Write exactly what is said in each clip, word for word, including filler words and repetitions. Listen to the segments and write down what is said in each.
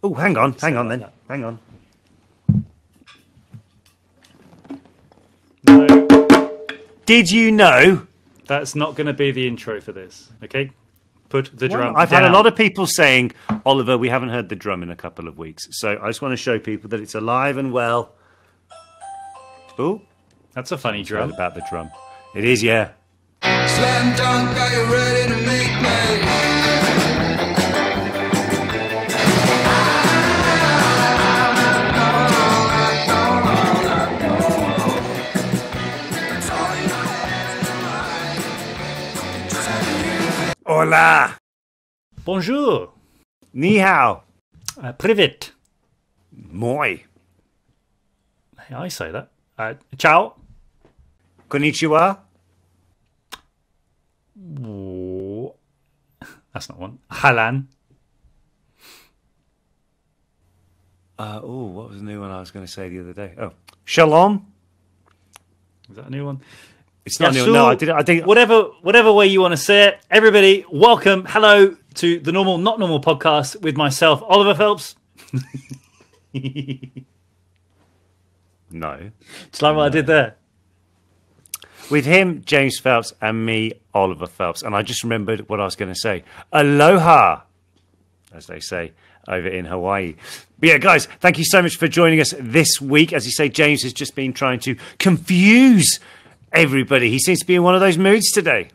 Oh, hang on, hang on then, hang on. No. Did you know? That's not going to be the intro for this, okay? Put the drum I've down. Had a lot of people saying, Oliver, we haven't heard the drum in a couple of weeks. So I just want to show people that it's alive and well. Oh, that's a funny drum. About the drum. It is, yeah. Slam dunk, are you ready to make me? Hola. Bonjour. Ni hao. Uh, privet. Moi. Hey, I say that. Uh, ciao. Konnichiwa. Whoa. That's not one. Halan. Uh, oh, what was the new one I was going to say the other day? Oh, shalom. Is that a new one? It's not yeah, new. So no, I did. I think whatever, whatever way you want to say it. Everybody, welcome. Hello to the normal, not normal podcast with myself, Oliver Phelps. no, it's like no. what I did there. With him, James Phelps, and me, Oliver Phelps. And I just remembered what I was going to say. Aloha, as they say over in Hawaii. But yeah, guys, thank you so much for joining us this week. As you say, James has just been trying to confuse everybody. He seems to be in one of those moods today.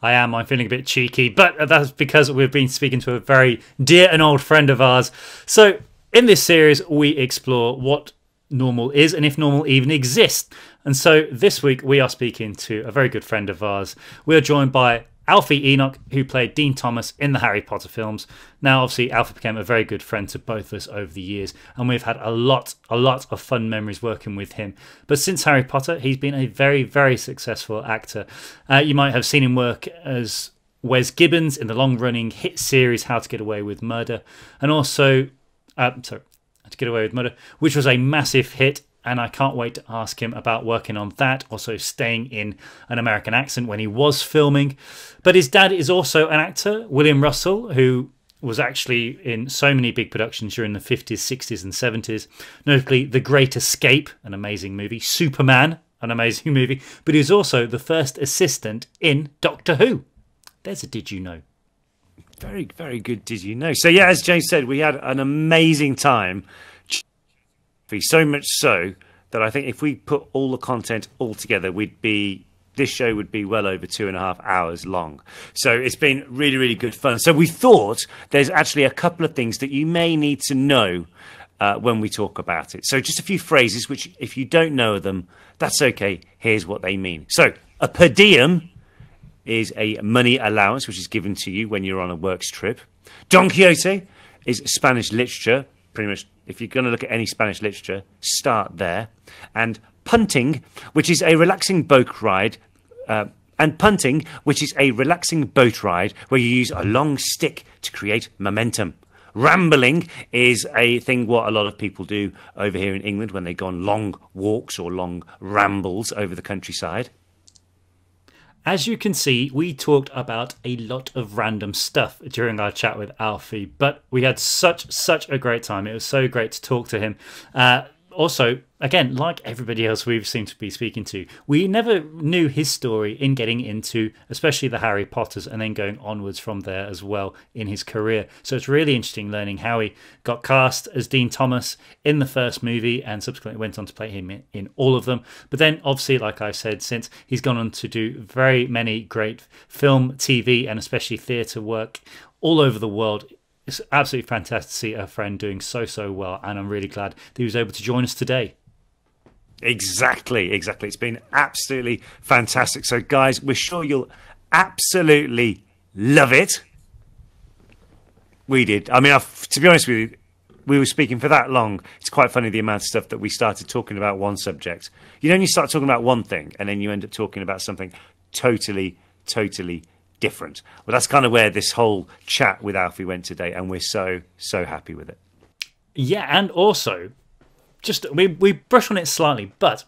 I am. I'm feeling a bit cheeky, but that's because we've been speaking to a very dear and old friend of ours. So in this series, we explore what normal is and if normal even exists. And so this week we are speaking to a very good friend of ours. We are joined by Alfie Enoch, who played Dean Thomas in the Harry Potter films. Now, obviously, Alfie became a very good friend to both of us over the years, and we've had a lot, a lot of fun memories working with him. But since Harry Potter, he's been a very, very successful actor. Uh, you might have seen him work as Wes Gibbons in the long-running hit series How to Get Away with Murder, and also, uh, sorry, How to Get Away with Murder, which was a massive hit. And I can't wait to ask him about working on that, also staying in an American accent when he was filming. But his dad is also an actor, William Russell, who was actually in so many big productions during the fifties, sixties and seventies, notably The Great Escape, an amazing movie, Superman, an amazing movie, but he was also the first assistant in Doctor Who. There's a did you know. Very, very good did you know. So yeah, as James said, we had an amazing time. So much so that I think if we put all the content all together, we'd be this show would be well over two and a half hours long. So it's been really, really good fun. So we thought there's actually a couple of things that you may need to know uh, when we talk about it. So just a few phrases, which if you don't know them, that's okay. Here's what they mean. So a per diem is a money allowance, which is given to you when you're on a works trip. Don Quixote is Spanish literature. Pretty much, if you're going to look at any Spanish literature, start there. And punting, which is a relaxing boat ride, uh, and punting, which is a relaxing boat ride where you use a long stick to create momentum. Rambling is a thing what a lot of people do over here in England when they go on long walks or long rambles over the countryside. As you can see, we talked about a lot of random stuff during our chat with Alfie, but we had such, such a great time. It was so great to talk to him. Uh, also, again, like everybody else we've seemed to be speaking to, we never knew his story in getting into especially the Harry Potters and then going onwards from there as well in his career. So it's really interesting learning how he got cast as Dean Thomas in the first movie and subsequently went on to play him in, in all of them. But then obviously, like I said, since he's gone on to do very many great film, T V and especially theatre work all over the world. It's absolutely fantastic to see a friend doing so, so well. And I'm really glad that he was able to join us today. Exactly, exactly. It's been absolutely fantastic. So, guys, we're sure you'll absolutely love it. We did. I mean, I've, to be honest with you, we were speaking for that long. It's quite funny the amount of stuff that we started talking about one subject. You know, you start talking about one thing and then you end up talking about something totally, totally different. different. Well, that's kind of where this whole chat with Alfie went today, and we're so, so happy with it. Yeah, and also, just we, we brush on it slightly, but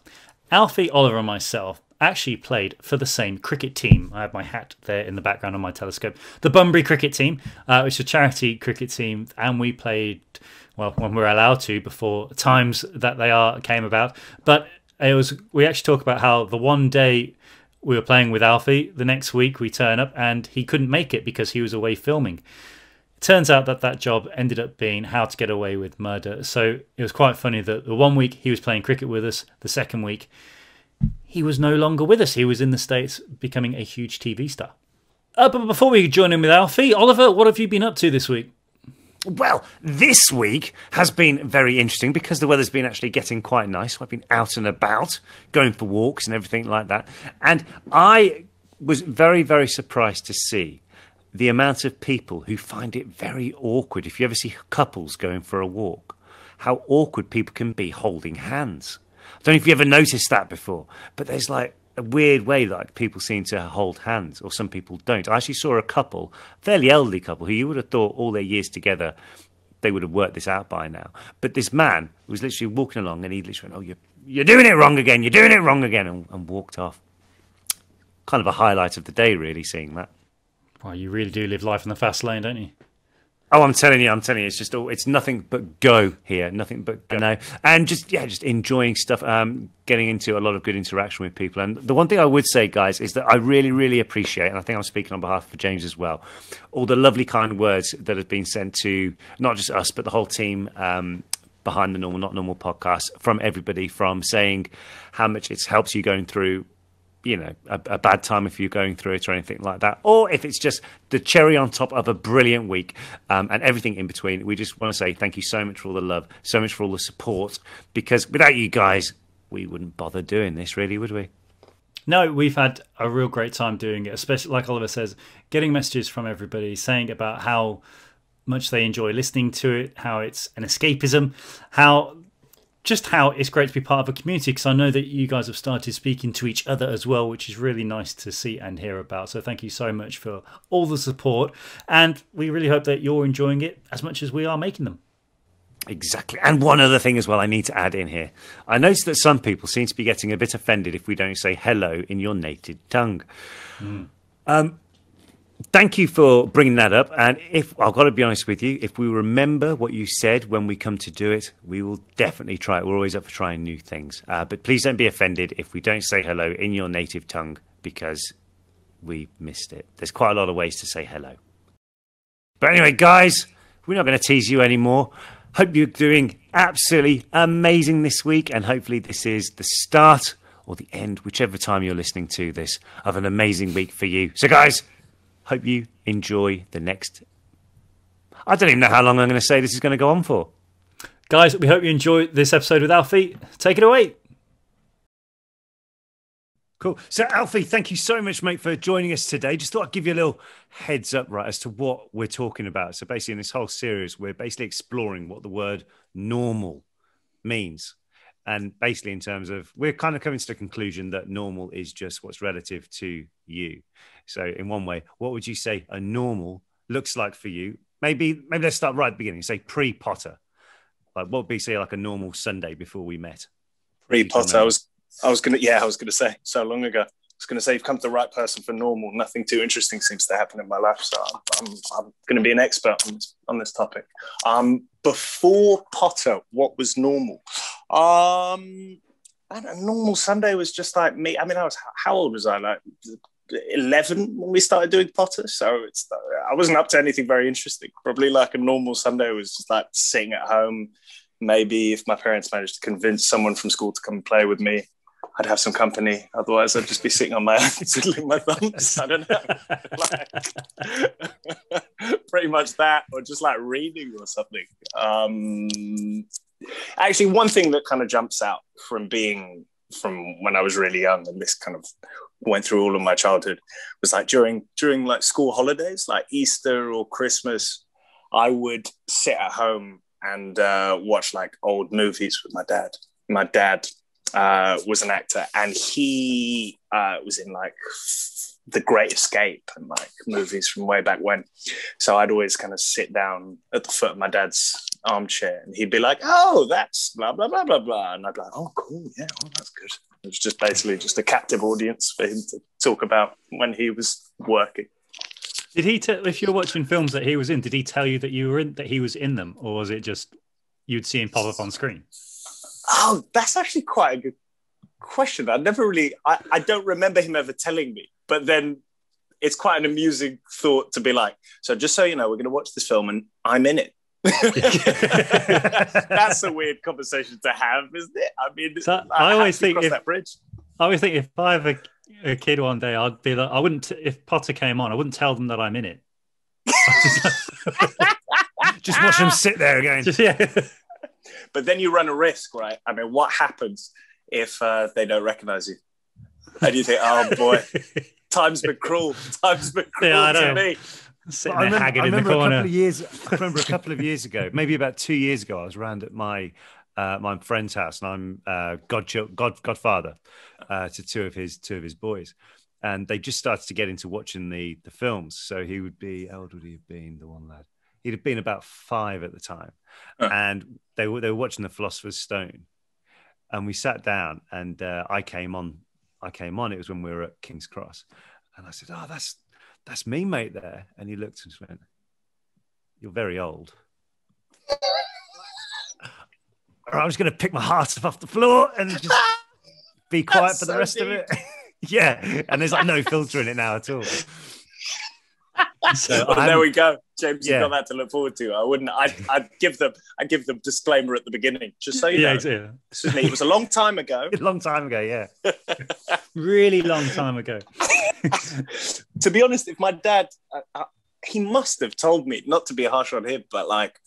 Alfie, Oliver and myself actually played for the same cricket team. I have my hat there in the background on my telescope. The Bunbury cricket team, uh, it's a charity cricket team, and we played published, well, when we're allowed to, before times that they are came about. But it was, we actually talk about how the one day we were playing with Alfie, the next week we turn up and he couldn't make it because he was away filming. It turns out that that job ended up being How to Get Away with Murder. So it was quite funny that the one week he was playing cricket with us, the second week he was no longer with us. He was in the States becoming a huge T V star. Uh, but before we join in with Alfie, Oliver, what have you been up to this week? Well, this week has been very interesting because the weather's been actually getting quite nice. So I've been out and about, going for walks and everything like that. And I was very, very surprised to see the amount of people who find it very awkward. If you ever see couples going for a walk, how awkward people can be holding hands. I don't know if you ever noticed that before, but there's like a weird way like people seem to hold hands, or some people don't. I actually saw a couple, fairly elderly couple, who you would have thought all their years together they would have worked this out by now. But this man was literally walking along and he literally went, oh, you're, you're doing it wrong again, you're doing it wrong again, and, and walked off. Kind of a highlight of the day, really, seeing that. Well, you really do live life in the fast lane, don't you? Oh, I'm telling you, I'm telling you, it's just all, it's nothing but go here, nothing but go now. And just, yeah, just enjoying stuff, um, getting into a lot of good interaction with people. And the one thing I would say, guys, is that I really, really appreciate, and I think I'm speaking on behalf of James as well, all the lovely, kind words that have been sent to not just us, but the whole team um, behind the Normal Not Normal podcast, from everybody, from saying how much it helps you going through, you know, a, a bad time if you're going through it or anything like that, or if it's just the cherry on top of a brilliant week, um, and everything in between. We just want to say thank you so much for all the love, so much for all the support, because without you guys, we wouldn't bother doing this, really, would we? No, we've had a real great time doing it, especially, like Oliver says, getting messages from everybody saying about how much they enjoy listening to it, how it's an escapism, how... just how it's great to be part of a community, because I know that you guys have started speaking to each other as well, which is really nice to see and hear about. So thank you so much for all the support, and we really hope that you're enjoying it as much as we are making them. Exactly. And one other thing as well I need to add in here. I noticed that some people seem to be getting a bit offended if we don't say hello in your native tongue. Mm. Um, thank you for bringing that up. And if I've got to be honest with you, if we remember what you said when we come to do it, we will definitely try it. We're always up for trying new things. Uh, but please don't be offended if we don't say hello in your native tongue, because we missed it. There's quite a lot of ways to say hello. But anyway, guys, we're not going to tease you anymore. Hope you're doing absolutely amazing this week. And hopefully this is the start or the end, whichever time you're listening to this, of an amazing week for you. So, guys... hope you enjoy the next... I don't even know how long I'm going to say this is going to go on for. Guys, we hope you enjoy this episode with Alfie. Take it away. Cool. So, Alfie, thank you so much, mate, for joining us today. Just thought I'd give you a little heads up, right, as to what we're talking about. So, basically, in this whole series, we're basically exploring what the word normal means. And basically, in terms of, we're kind of coming to the conclusion that normal is just what's relative to you. So in one way, what would you say a normal looks like for you? Maybe maybe let's start right at the beginning. Say pre-Potter. Like what would be, say, like a normal Sunday before we met? Pre-Potter, I was I was gonna yeah, I was gonna say so long ago. I was gonna say you've come to the right person for normal. Nothing too interesting seems to happen in my life, so I'm I'm gonna be an expert on this on this topic. Um before Potter, what was normal? Um, and a normal Sunday was just like me. I mean, I was, how old was I? Like eleven when we started doing Potter. So it's, I wasn't up to anything very interesting. Probably like a normal Sunday was just like sitting at home. Maybe if my parents managed to convince someone from school to come and play with me, I'd have some company. Otherwise I'd just be sitting on my own, twiddling my thumbs. I don't know. Like, pretty much that, or just like reading or something. Um, Actually, one thing that kind of jumps out from being from when I was really young, and this kind of went through all of my childhood, was like during during like school holidays, like Easter or Christmas, I would sit at home and uh, watch like old movies with my dad. My dad uh, was an actor, and he uh, was in like The Great Escape and like movies from way back when. So I'd always kind of sit down at the foot of my dad's armchair, and he'd be like, "Oh, that's blah blah blah blah blah," and I'd be like, "Oh, cool, yeah, well, that's good." It was just basically just a captive audience for him to talk about when he was working. Did he? T- if you're watching films that he was in, did he tell you that you were in, that he was in them, or was it just you'd see him pop up on screen? Oh, that's actually quite a good question. I never really. I, I don't remember him ever telling me. But then, it's quite an amusing thought to be like, so just so you know, we're going to watch this film, and I'm in it. That's a weird conversation to have, isn't it? I mean, so I, I always think if, that bridge. I always think if I have a, a kid one day, I'd be like, I wouldn't. If Potter came on, I wouldn't tell them that I'm in it. Just, just watch them sit there again. Just, yeah. But then you run a risk, right? I mean, what happens if uh, they don't recognise you? And you think, oh boy, time's been cruel. Time's been cruel yeah, to me. Sitting there haggard in the corner. A couple of years, I remember a couple of years ago, maybe about two years ago, I was round at my uh, my friend's house, and I'm uh, godchild, god godfather uh, to two of his two of his boys, and they just started to get into watching the the films. So he would be, how old would he have been? The one lad, he'd have been about five at the time, huh. and they were they were watching The Philosopher's Stone, and we sat down, and uh, I came on, I came on. It was when we were at King's Cross, and I said, oh, that's. That's me, mate, there. And he looked and just went, you're very old. Or I was going to pick my heart up off the floor and just be quiet That's for the so rest deep. Of it. Yeah. And there's like no filtering it now at all. So well, there we go. James, yeah. You've got that to look forward to. I wouldn't, I'd, I'd give them, I'd give them disclaimer at the beginning, just so you yeah, know. Yeah. This was me. It was a long time ago. A long time ago, yeah. Really long time ago. To be honest, if my dad, uh, uh, he must have told me, not to be harsh on him, but like,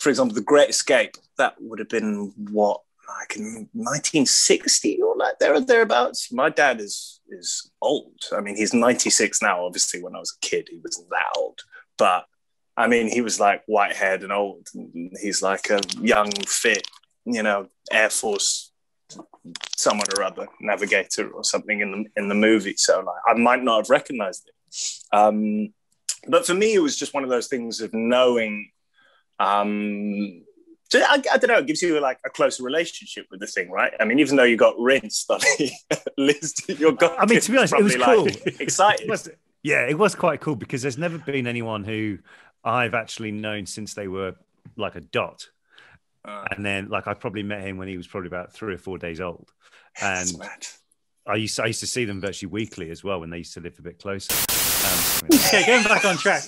for example, The Great Escape, that would have been what, like in nineteen sixty or like there or thereabouts. My dad is is old. I mean, he's ninety-six now. Obviously, when I was a kid, he wasn't that old. But I mean, he was like white-haired and old. And he's like a young, fit, you know, Air Force, someone or other, navigator or something in the in the movie. So like, I might not have recognised it. Um, but for me, it was just one of those things of knowing. Um, I, I don't know, it gives you like a closer relationship with the thing, right? I mean, even though you got rinsed, I mean, you're got I mean, to be honest, it was cool. Like, excited. It was, yeah, it was quite cool because there's never been anyone who I've actually known since they were like a dot. Uh, and then like, I probably met him when he was probably about three or four days old. And I used to, I used to see them virtually weekly as well when they used to live a bit closer. Um, okay, getting back on track.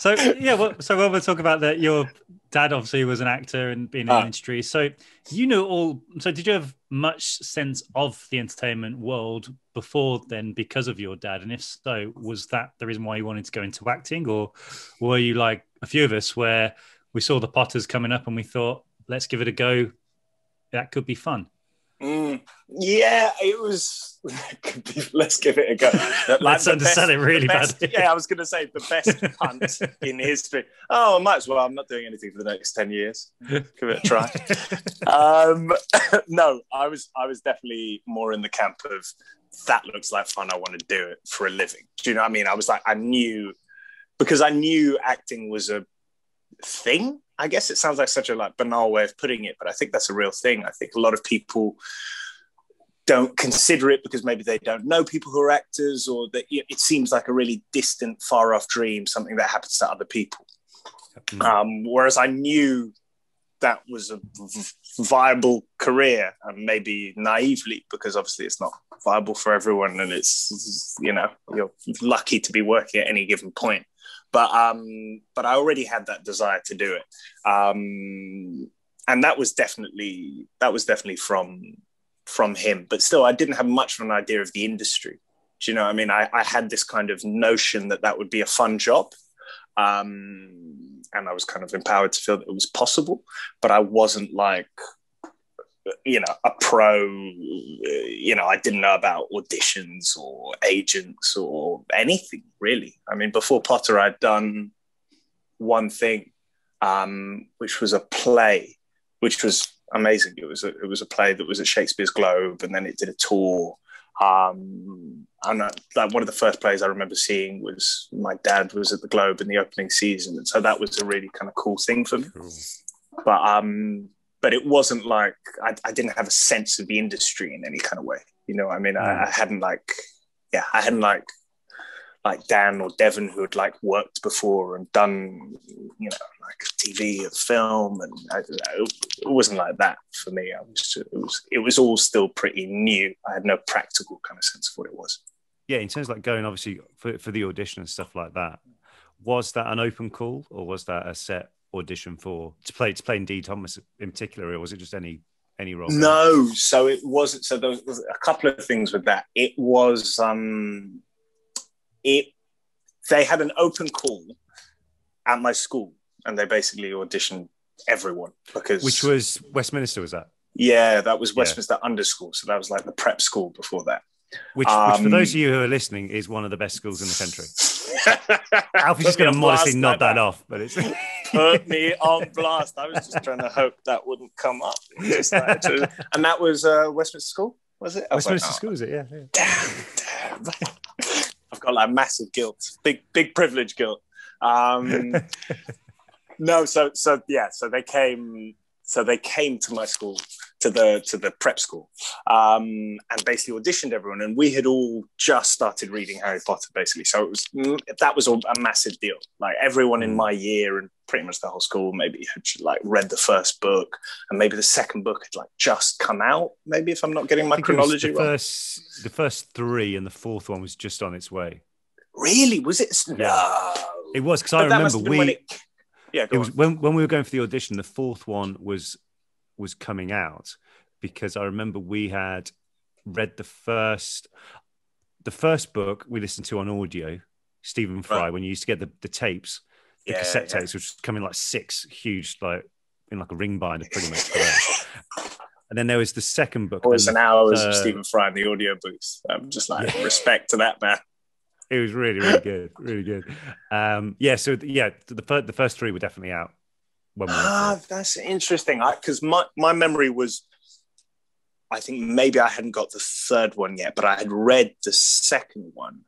So yeah, well, so when we're talking about that, your dad obviously was an actor and being in ah. the industry. So you know all. So did you have much sense of the entertainment world before then because of your dad? And if so, was that the reason why you wanted to go into acting, or were you like a few of us where we saw the Potters coming up and we thought, let's give it a go. That could be fun. Mm, yeah, it was. Let's give it a go. Like, let's understand best, it really best, bad. Yeah, I was going to say the best punt in history. Oh, I might as well. I'm not doing anything for the next ten years. Give it a try. um, no, I was. I was definitely more in the camp of that looks like fun. I want to do it for a living. Do you know what I mean? I was like, I knew because I knew acting was a thing. I guess it sounds like such a like banal way of putting it, but I think that's a real thing. I think a lot of people don't consider it because maybe they don't know people who are actors, or that it seems like a really distant, far-off dream, something that happens to other people. Mm-hmm. Um, whereas I knew that was a viable career, and maybe naively, because obviously it's not viable for everyone, and it's, you know, you're lucky to be working at any given point. But um, but I already had that desire to do it, um, and that was definitely that was definitely from from him. But still, I didn't have much of an idea of the industry. Do you know what I mean? I, I had this kind of notion that that would be a fun job, um, and I was kind of empowered to feel that it was possible. But I wasn't like, you know, a pro. You know, I didn't know about auditions or agents or anything really. I mean, before Potter, I'd done one thing, um, which was a play, which was amazing. It was a, it was a play that was at Shakespeare's Globe, and then it did a tour. Um, and I, like one of the first plays I remember seeing was my dad was at the Globe in the opening season, and so that was a really kind of cool thing for me. Cool. But um. But it wasn't like, I, I didn't have a sense of the industry in any kind of way. You know what I mean? Mm. I, I hadn't like, yeah, I hadn't like like Dan or Devon who had like worked before and done, you know, like T V or film, and I, it wasn't like that for me. I was, it was it was all still pretty new. I had no practical kind of sense of what it was. Yeah, in terms of like going obviously for for the audition and stuff like that, was that an open call or was that a set audition for to play to play Dean Thomas in particular, or was it just any? Any role? No, there? so it wasn't. So there was a couple of things with that. It was, um, it, they had an open call at my school and they basically auditioned everyone because. Which was Westminster, was that? Yeah, that was Westminster yeah. under school. So that was like the prep school before that. Which, um, which for those of you who are listening, is one of the best schools in the country. Alfie's just going to modestly nod that off, but it's put me on blast. I was just trying to hope that wouldn't come up. Just like, just, and that was uh, Westminster School, was it? Westminster School, is it? Yeah. yeah. Damn, damn. I've got like massive guilt, big, big privilege guilt. Um, no, so so yeah, so they came, so they came to my school. to the to the prep school, um, and basically auditioned everyone. And we had all just started reading Harry Potter, basically. So it was that was all a massive deal. Like everyone in my year and pretty much the whole school maybe had like read the first book, and maybe the second book had like just come out, maybe, if I'm not getting my chronology wrong. First, the first three and the fourth one was just on its way. Really? Was it? No. It was, because I remember we... When it, yeah, it was, when, when we were going for the audition, the fourth one was... was coming out, because I remember we had read the first the first book we listened to on audio, Stephen Fry, right. when you used to get the, the tapes, the yeah, cassette yeah. tapes, which come in like six huge, like in like a ring binder pretty much. And then there was the second book. It was an hour of Stephen Fry in the audio booth. I'm just like, yeah. respect to that man. It was really, really good, really good. Um, yeah, so yeah, the, the first three were definitely out. Ah, that's interesting, because my, my memory was, I think maybe I hadn't got the third one yet, but I had read the second one,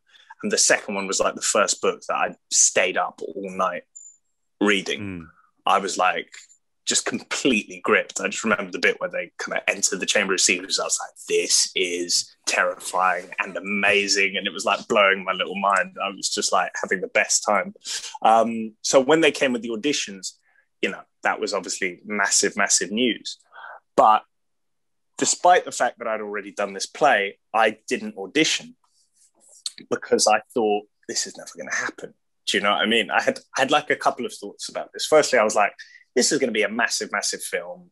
and the second one was like the first book that I stayed up all night reading. Mm. I was like just completely gripped. I just remember the bit where they kind of enter the Chamber of Secrets. I was like, this is terrifying and amazing, and it was like blowing my little mind. I was just like having the best time. Um, so when they came with the auditions, you know, that was obviously massive, massive news. But despite the fact that I'd already done this play, I didn't audition because I thought, this is never going to happen. Do you know what I mean? I had, I had like a couple of thoughts about this. Firstly, I was like, this is going to be a massive, massive film.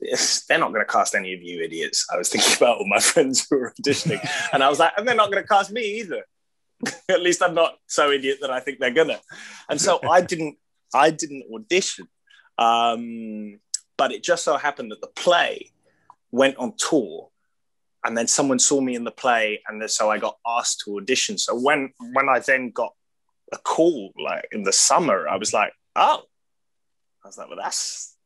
They're not going to cast any of you idiots. I was thinking about all my friends who were auditioning. And I was like, and they're not going to cast me either. At least I'm not so idiot that I think they're going to. And so I didn't, I didn't audition. Um, but it just so happened that the play went on tour, and then someone saw me in the play, and so I got asked to audition. So when when I then got a call, like in the summer, I was like, oh, I was like, well, that's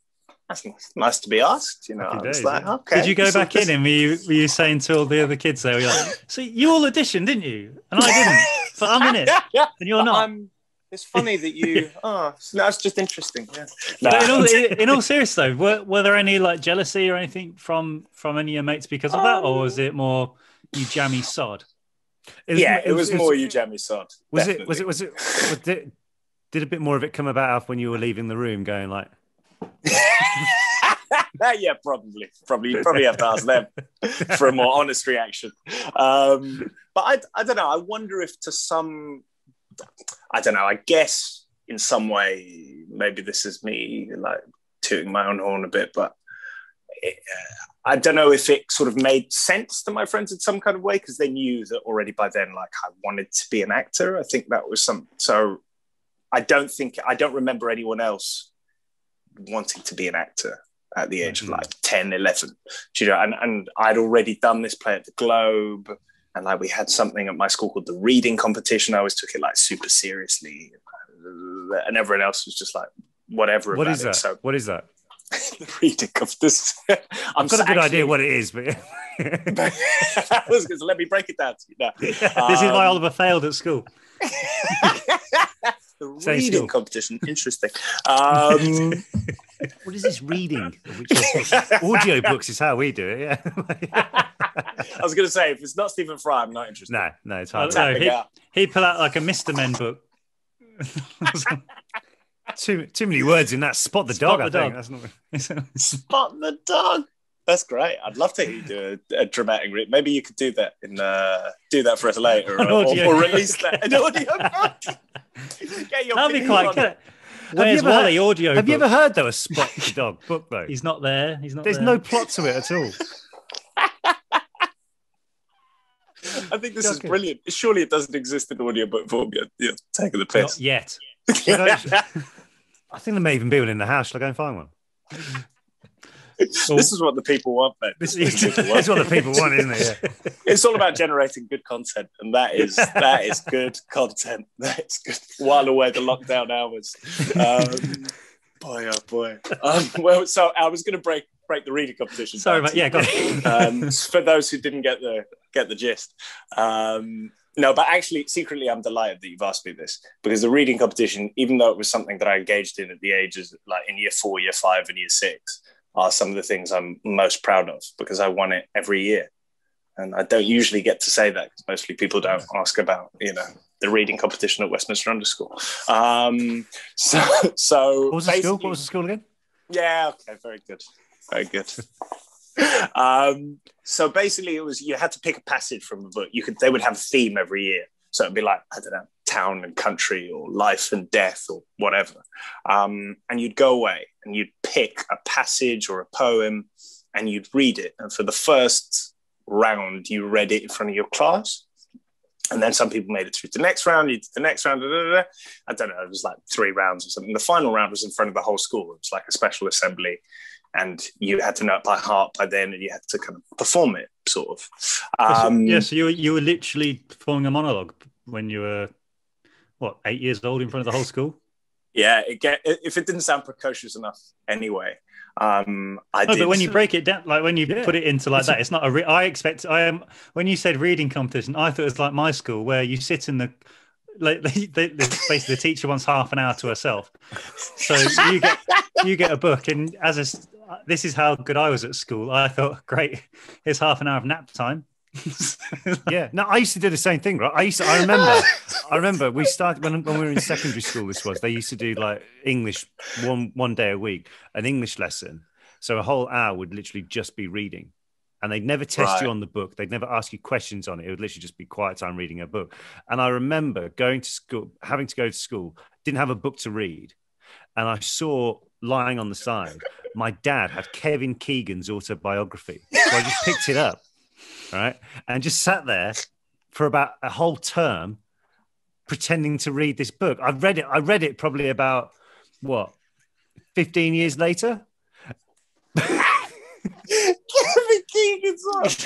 that's nice, nice to be asked, you know. I was like, okay. Did you go back in, and were you, were you saying to all the other kids there, were you like, so you all auditioned, didn't you? And I didn't, but I'm in it, and you're not. I'm, It's funny that you. Oh, no, it's just interesting. Yeah. No. In, all, in, in all seriousness, though, were, were there any like jealousy or anything from from any of your mates because of um, that, or was it more you jammy sod? It was, yeah, it, it was, was more you jammy sod. Was it? Was it? Was it? Was it did, did a bit more of it come about when you were leaving the room, going like? Yeah, probably, probably. You probably have to ask them for a more honest reaction. Um, but I, I don't know. I wonder if to some. I don't know, I guess in some way, maybe this is me like tooting my own horn a bit, but it, uh, I don't know if it sort of made sense to my friends in some kind of way, because they knew that already by then, like I wanted to be an actor. I think that was some, so I don't think, I don't remember anyone else wanting to be an actor at the age mm-hmm. of like ten, eleven. Do you know? And, and I'd already done this play at the Globe. And like we had something at my school called the reading competition. I always took it like super seriously, and everyone else was just like whatever. What about is it. that? So, what is that? The reading competition. I've got a good idea what it is, but let me break it down to you now. This um, is why Oliver failed at school. The reading school. competition. Interesting. Um, what is this reading? Audio books is how we do it. Yeah. I was going to say, if it's not Stephen Fry, I'm not interested. No, no, it's hard. No, he'd, he'd pull out like a Mister Men book. too too many words in that. Spot the Spot dog, the I dog. think. That's not... Spot the dog. That's great. I'd love to hear you do a, a dramatic read. Maybe you could do that in uh, do that for us later, or, or, or release that in audio. That'd be quite good. Where's Wally heard, audio? Have book? You ever heard though a Spot the Dog book though? He's not there. He's not. There's there. no plot to it at all. I think this You're is kidding. brilliant. Surely it doesn't exist in audiobook form yet. You're taking the piss. Not yet. I think there may even be one in the house. Shall I go and find one? Well, this is what the people want, mate. This is what the people want, isn't it? Yeah. It's all about generating good content, and that is that is good content. That's good. While away the lockdown hours. Um, boy, oh boy. Um, well, so I was going to break break the reading competition. Sorry, mate. Yeah, go on. Um, for those who didn't get the get the gist. Um, No, but actually, secretly, I'm delighted that you've asked me this, because the reading competition, even though it was something that I engaged in at the ages, like in year four, year five, and year six, are some of the things I'm most proud of, because I won it every year. And I don't usually get to say that, because mostly people don't ask about, you know, the reading competition at Westminster underscore. Um, so, so what was the school? What was the school again? Yeah, okay, very good. Very good. Um, so basically it was, you had to pick a passage from a book. You could, they would have a theme every year. So it'd be like, I don't know, town and country, or life and death, or whatever. Um, and you'd go away and you'd pick a passage or a poem and you'd read it. And for the first round, you read it in front of your class. And then some people made it through the next round, you did the next round, da, da, da, da. I don't know, it was like three rounds or something. The final round was in front of the whole school. It was like a special assembly. And you had to know it by heart by then, and you had to kind of perform it, sort of. Um, yeah, so you were, you were literally performing a monologue when you were, what, eight years old in front of the whole school? Yeah, it get, if it didn't sound precocious enough anyway. Um, I no, did. But when you break it down, like when you yeah. put it into like it's that, it's not a... Re- I expect... I am. Um, when you said reading competition, I thought it was like my school, where you sit in the... Like they, they, basically, the teacher wants half an hour to herself, so you get you get a book. And as a, this is how good I was at school. I thought, great, here's half an hour of nap time. Yeah, no, I used to do the same thing, right? I used to, I remember, I remember we started when when we were in secondary school. This was they used to do like English one one day a week, an English lesson. So a whole hour would literally just be reading. And they'd never test right. you on the book. They'd never ask you questions on it. It would literally just be quiet time reading a book. And I remember going to school, having to go to school, didn't have a book to read. And I saw lying on the side, my dad had Kevin Keegan's autobiography. So I just picked it up, right? And just sat there for about a whole term pretending to read this book. I read it. I read it probably about, what, fifteen years later? That's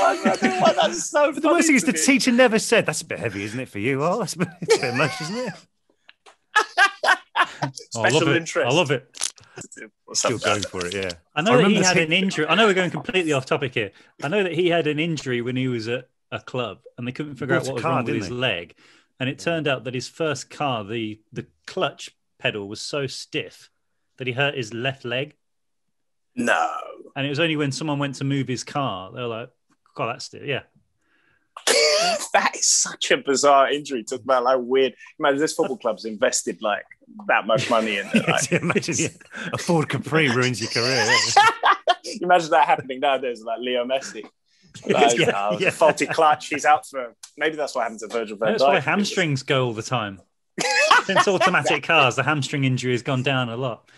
so the worst thing is the me. teacher never said, that's a bit heavy, isn't it, for you? Oh, that's a bit, it's a bit much, isn't it? Special oh, I love interest. It. I love it. Still going for it, yeah. I know I that he had an injury. I know we're going completely off topic here. I know that he had an injury when he was at a club and they couldn't figure out what was car, wrong with his they? leg. And it turned out that his first car, the, the clutch pedal was so stiff that he hurt his left leg. No. And it was only when someone went to move his car, they were like, God, that's it, yeah. That is such a bizarre injury. Talk about like weird. Imagine this football club's invested like that much money in it. Like, imagine yeah, a Ford Capri ruins your career. Yeah. Imagine that happening nowadays, like Leo Messi. Like, yeah, uh, yeah. Faulty clutch, he's out for. Maybe that's what happens to Virgil van Dijk. That's why hamstrings go all the time. Since automatic cars, the hamstring injury has gone down a lot.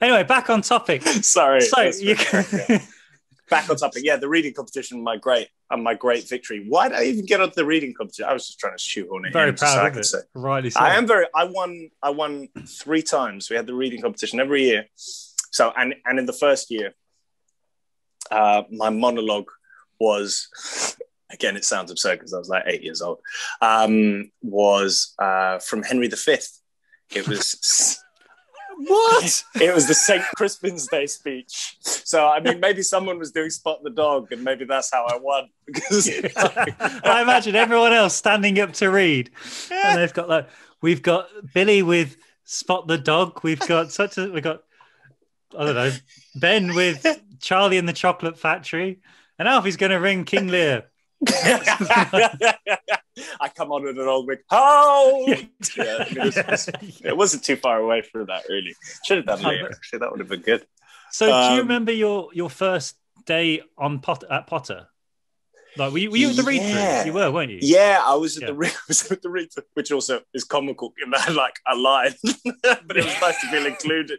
Anyway, back on topic. Sorry. So you can... Back on topic. Yeah, the reading competition, my great and my great victory. Why did I even get onto the reading competition? I was just trying to shoehorn it. Very in, proud so of I it. Say. Rightly so. I am very. I won. I won three times. We had the reading competition every year. So and and in the first year, uh, my monologue was. Again, it sounds absurd because I was like eight years old. Um, was uh, from Henry the Fifth. It was. What? It was the Saint Crispin's Day speech. So, I mean, maybe someone was doing Spot the Dog and maybe that's how I won. Because like... I imagine everyone else standing up to read. And they've got like, we've got Billy with Spot the Dog. We've got such a, we've got, I don't know, Ben with Charlie and the Chocolate Factory. and Alfie's going to ring King Lear. I come on with an old wig. Oh, yeah. Yeah, I mean, it, was, yeah. it, was, it wasn't too far away from that, really. Should have done later. Actually, that would have been good. So, um, do you remember your your first day on Pot- at Potter? Like, were you, were you at the yeah. read-through? You were, weren't you? Yeah, I was at yeah. the read. Was at the read-through, which also is comical in that, like, I lied, but it was nice to feel included.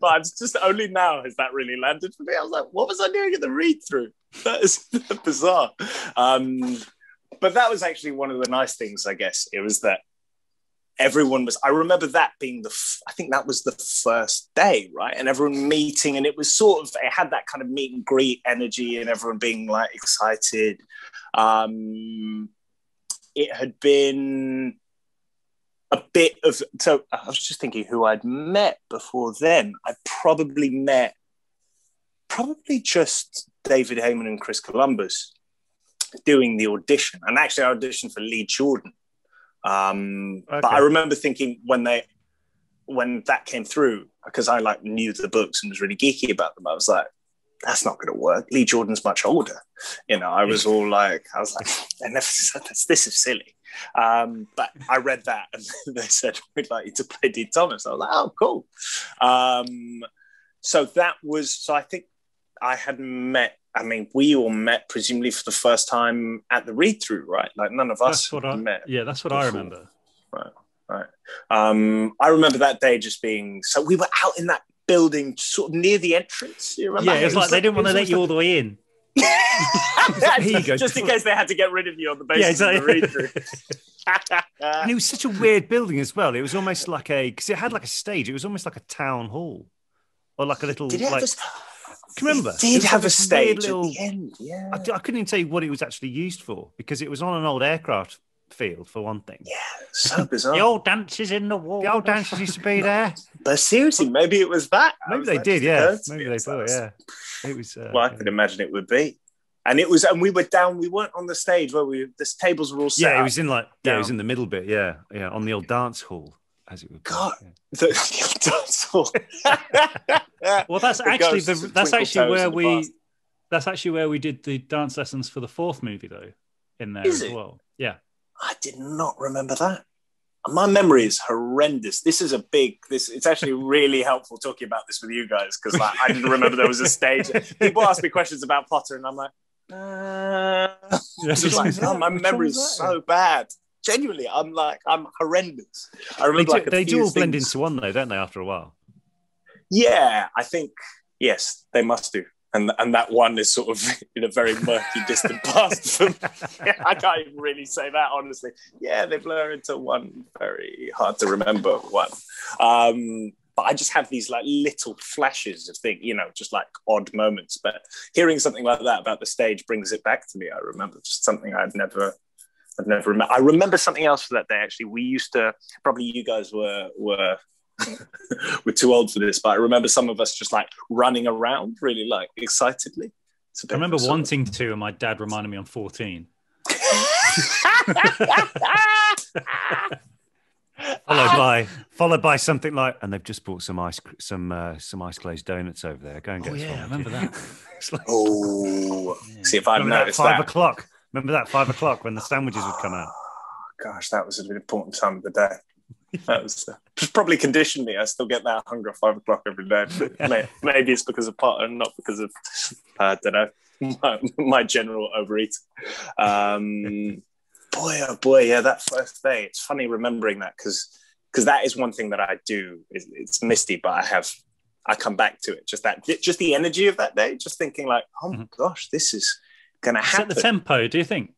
But I'm just only now has that really landed for me. I was like, what was I doing at the read-through? That is bizarre. Um, but that was actually one of the nice things, I guess. It was that everyone was. I remember that being the. F- I think that was the first day, right? And everyone meeting, and it was sort of. It had that kind of meet and greet energy, and everyone being like excited. Um, it had been a bit of. So I was just thinking who I'd met before then. I probably met, probably just David Heyman and Chris Columbus, doing the audition, and actually I auditioned for Lee Jordan. Um, okay. But I remember thinking when they, when that came through, because I like knew the books and was really geeky about them. I was like, that's not going to work. Lee Jordan's much older. You know, I was all like, I was like, this, this is silly. Um, but I read that and they said, we'd like you to play Dean Thomas. I was like, oh, cool. Um, so that was, so I think I had met, I mean, we all met presumably for the first time at the read-through, right? Like none of us I, met. Yeah, that's what before. I remember. Right, right. Um, I remember that day just being, so we were out in that building sort of near the entrance. You remember? Yeah, it was, it was like, like they didn't want to let you all the way in. Like, just in case they had to get rid of you on the basis yeah, exactly. of the read-through. And it was such a weird building as well. It was almost like a, because it had like a stage. It was almost like a town hall or like a little, Did it like... Have a... Can you remember? It did it have like a stage little, at the end, yeah. I, I couldn't even tell you what it was actually used for, because it was on an old aircraft field, for one thing. Yeah, so bizarre. The old dancers in the wall. The old dancers used to be there. But seriously, maybe it was that. Maybe was they like, did, yeah. Maybe they thought, yeah. It was. Uh, well, I yeah. could imagine it would be. And it was, and we were down, we weren't on the stage where we, the tables were all set. Yeah, up. It was in like, down. yeah, it was in the middle bit, yeah, yeah, on the old dance hall. As it would be. God, the, the yeah. Well, that's the actually the, that's actually where we past. that's actually where we did the dance lessons for the fourth movie, though. In there is as it? well, yeah. I did not remember that. My memory is horrendous. This is a big. This it's actually really helpful talking about this with you guys, because like, I didn't remember there was a stage. People ask me questions about Potter, and I'm like, uh... like oh, my memory is so bad. Genuinely, I'm like, I'm horrendous. I remember they do, like they do all things. blend into one, though, don't they? After a while, yeah, I think yes, they must do, and and that one is sort of in a very murky, distant past. For me. I can't even really say that honestly. Yeah, they blur into one very hard to remember one. Um, but I just have these like little flashes of things, you know, just like odd moments. But hearing something like that about the stage brings it back to me. I remember just something I've never. I've never remember. I remember something else for that day. Actually, we used to. Probably you guys were were were too old for this, but I remember some of us just like running around, really like excitedly. I remember wanting to, and my dad reminded me I'm fourteen. followed by followed by something like, and they've just bought some ice some uh, some ice glazed donuts over there. Go and get. Oh yeah, I remember that. Like, oh, yeah. See if I remember noticed that. Five that. o'clock. Remember that five o'clock when the sandwiches would come out? Gosh, that was an important time of the day. That was uh, probably conditioned me. I still get that hunger at five o'clock every day. Maybe, maybe it's because of Potter and not because of, uh, I don't know, my, my general overeat. Um, boy, oh boy, yeah, that first day. It's funny remembering that because because that is one thing that I do. It's, it's misty, but I have, I come back to it. Just that, just the energy of that day, just thinking like, oh my gosh, this is, gonna happen. Set the tempo, do you think?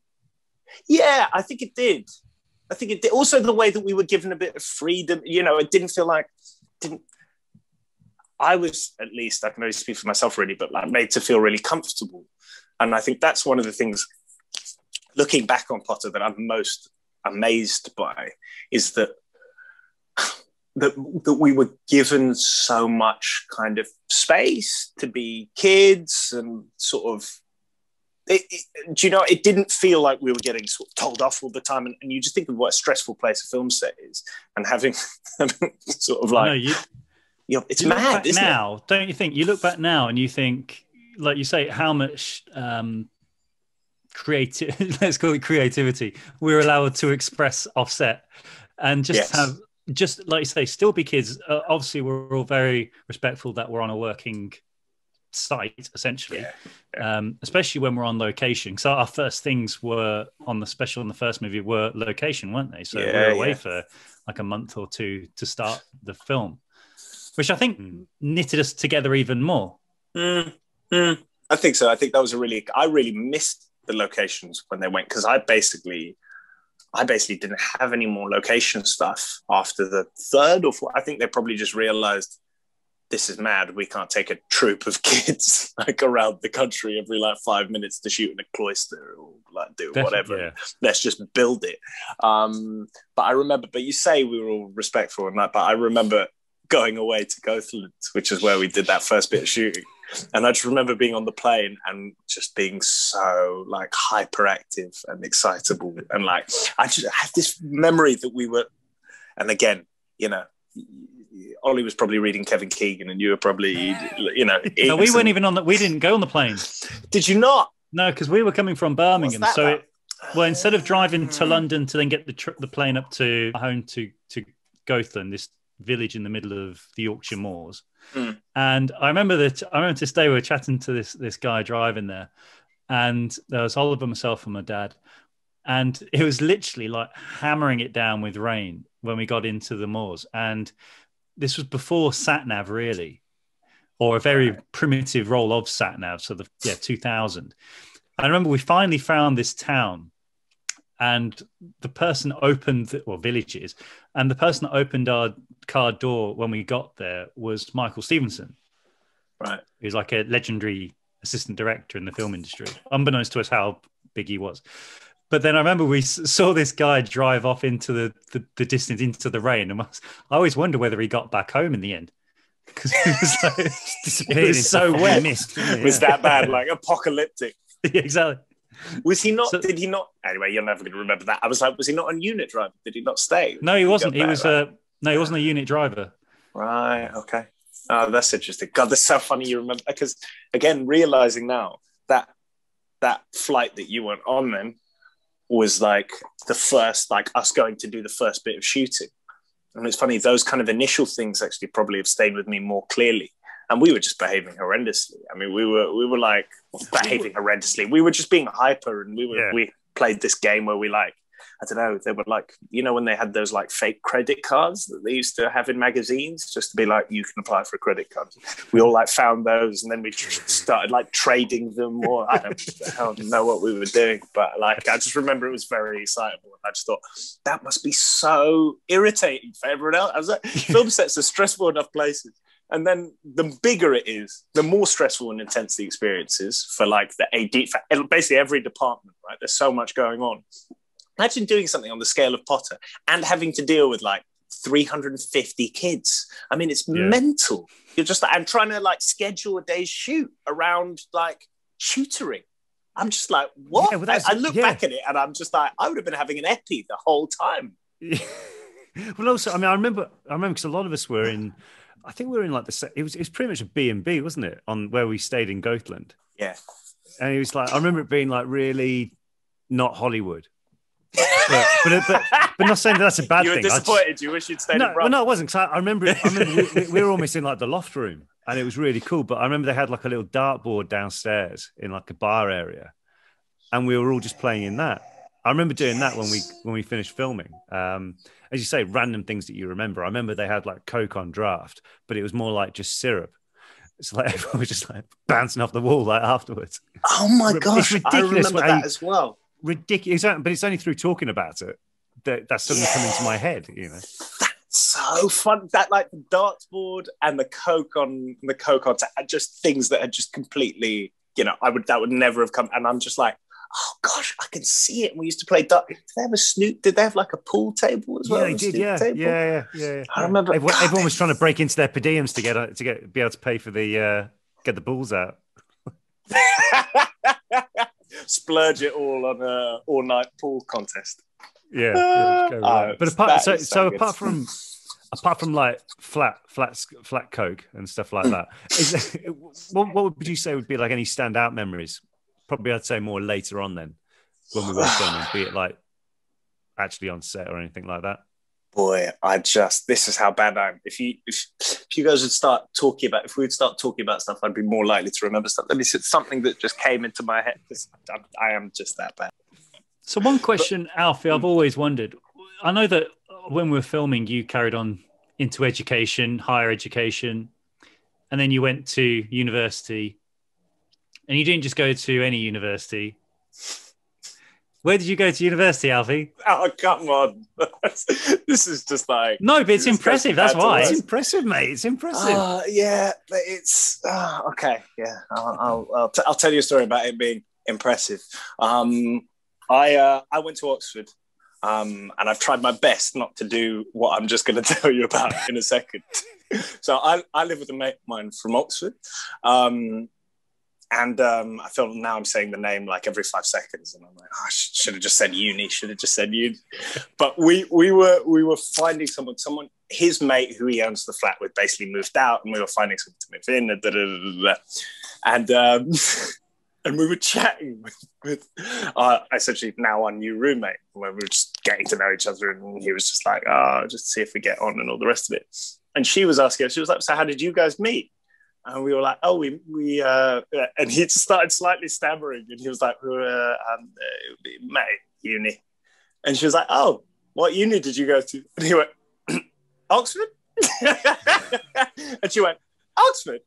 Yeah, I think it did. I think it did. Also, the way that we were given a bit of freedom, you know, it didn't feel like, didn't. I was, at least, I can only speak for myself really, but like made to feel really comfortable. And I think that's one of the things, looking back on Potter, that I'm most amazed by, is that that, that we were given so much kind of space to be kids and sort of, It, it, do you know, it didn't feel like we were getting sort of told off all the time, and, and you just think of what a stressful place a film set is, and having sort of like, know, you, you know, it's you mad, isn't now, it? Don't you think? You look back now and you think, like you say, how much um, creative, let's call it creativity, we're allowed to express offset, and just yes. have, just like you say, still be kids. Uh, obviously, we're all very respectful that we're on a working site, essentially, yeah. Yeah. Um, especially when we're on location. So our first things were on the special in the first movie were location, weren't they? So yeah, we were away yeah. for like a month or two to start the film, which I think knitted us together even more. Mm, mm. I think so. I think that was a really, I really missed the locations when they went, because I basically, I basically didn't have any more location stuff after the third or fourth. I think they probably just realized, this is mad. We can't take a troop of kids like around the country every like five minutes to shoot in a cloister or like do Definitely, whatever. Yeah. Let's just build it. Um, but I remember, but you say we were all respectful and that, but I remember going away to Gothland, which is where we did that first bit of shooting. And I just remember being on the plane and just being so like hyperactive and excitable. And like, I just had this memory that we were, and again, you know, Ollie was probably reading Kevin Keegan, and you were probably, you know. No, we weren't even on that. We didn't go on the plane. Did you not? No, because we were coming from Birmingham. So, it, well, instead of driving to London to then get the tr the plane up to home to to Gothland, this village in the middle of the Yorkshire Moors, mm. and I remember that I remember this day we were chatting to this this guy driving there, and there was Oliver, myself, and my dad, and it was literally like hammering it down with rain when we got into the moors. And this was before sat nav, really, or a very primitive role of sat nav. So the yeah, two thousand. I remember we finally found this town, and the person opened the, or villages, and the person that opened our car door when we got there was Michael Stevenson, right? He was like a legendary assistant director in the film industry, unbeknownst to us how big he was. But then I remember we saw this guy drive off into the, the, the distance, into the rain. And I always wonder whether he got back home in the end. Because it was, so, it was, it was so wet. Mist, it was that bad, like apocalyptic. Yeah, exactly. Was he not, so, did he not, anyway, you're never going to remember that. I was like, was he not a unit driver? Did he not stay? No, he wasn't. He, he was right? a, no, he wasn't a unit driver. Right, okay. Oh, that's interesting. God, that's so funny you remember. Because again, realizing now that that flight that you went on then, was like the first, like us going to do the first bit of shooting. And it's funny, those kind of initial things actually probably have stayed with me more clearly. And we were just behaving horrendously. I mean, we were, we were like behaving horrendously. We were just being hyper, and we were, yeah. we played this game where we like, I don't know, they were like, you know, when they had those like fake credit cards that they used to have in magazines, just to be like, you can apply for a credit card. We all like found those, and then we started like trading them, or I don't, I don't know what we were doing, but like, I just remember it was very excitable. I just thought that must be so irritating for everyone else. I was like, film sets are stressful enough places. And then the bigger it is, the more stressful and intense the experience is for like the A D, for basically every department, right? There's so much going on. Imagine doing something on the scale of Potter and having to deal with like three hundred fifty kids. I mean, it's yeah. mental. You're just like, I'm trying to like schedule a day's shoot around like tutoring. I'm just like, what? Yeah, well, I, I look yeah. back at it and I'm just like, I would have been having an epi the whole time. Yeah. Well, also, I mean, I remember, I remember because a lot of us were in, I think we were in like the, it was, it was pretty much a B and B, wasn't it? On where we stayed in Gothland. Yeah. And it was like, I remember it being like really not Hollywood. but, but, but, but not saying that that's a bad thing. You were thing. disappointed. Just, you wish you'd stayed. No, well, no, it wasn't. Cause I, I remember, it, I remember we, we were almost in like the loft room, and it was really cool. But I remember they had like a little dartboard downstairs in like a bar area, and we were all just playing in that. I remember doing that when we when we finished filming. Um, as you say, random things that you remember. I remember they had like Coke on draft, but it was more like just syrup. It's like everyone was just like bouncing off the wall like afterwards. Oh my gosh, it's ridiculous. I remember that you, as well. Ridiculous, but it's only through talking about it that that's suddenly yeah. come into my head. You know, that's so fun. That like the dartboard and the coke on the coke on, just things that are just completely. You know, I would that would never have come. And I'm just like, oh gosh, I can see it. We used to play dart. Did they have a snoop? Did they have like a pool table as well? Yeah, they did. Yeah. yeah, yeah, yeah, yeah. I remember everyone, God, everyone was trying to break into their per diems to get to get be able to pay for the uh, get the balls out. Splurge it all on a all-night pool contest. Yeah, yeah uh, but apart so, so, so apart from apart from like flat, flat, flat Coke and stuff like that, is, what, what would you say would be like any standout memories? Probably, I'd say more later on then, when we were filming, be it like actually on set or anything like that. Boy, I just this is how bad I am. If you if, if you guys would start talking about if we would start talking about stuff, I'd be more likely to remember stuff. Let me see, something that just came into my head. Just, I, I am just that bad. So one question, but, Alfie, I've always wondered. I know that when we were filming, you carried on into education, higher education, and then you went to university. And you didn't just go to any university. Where did you go to university, Alfie? Oh, come on. This is just like... No, but it's impressive. That's why. It's impressive, mate. It's impressive. Uh, yeah, but it's... Uh, okay, yeah. I'll, I'll, I'll, t- I'll tell you a story about it being impressive. Um, I, uh, I went to Oxford. Um, and I've tried my best not to do what I'm just going to tell you about in a second. So I, I live with a mate of mine from Oxford. Um, and um, I feel now I'm saying the name like every five seconds. And I'm like, oh, I should have just said uni, should have just said uni. But we we were we were finding someone, someone, his mate who he owns the flat with basically moved out and we were finding someone to move in. And, da, da, da, da, da. and um And we were chatting with, with uh, essentially now our new roommate, where we were just getting to know each other. And he was just like, oh, just see if we get on and all the rest of it. And she was asking us, she was like, so how did you guys meet? And we were like, oh, we, we uh, and he just started slightly stammering. And he was like, we were, um, uh, mate, uni. And she was like, oh, what uni did you go to? And he went, Oxford? And she went, Oxford.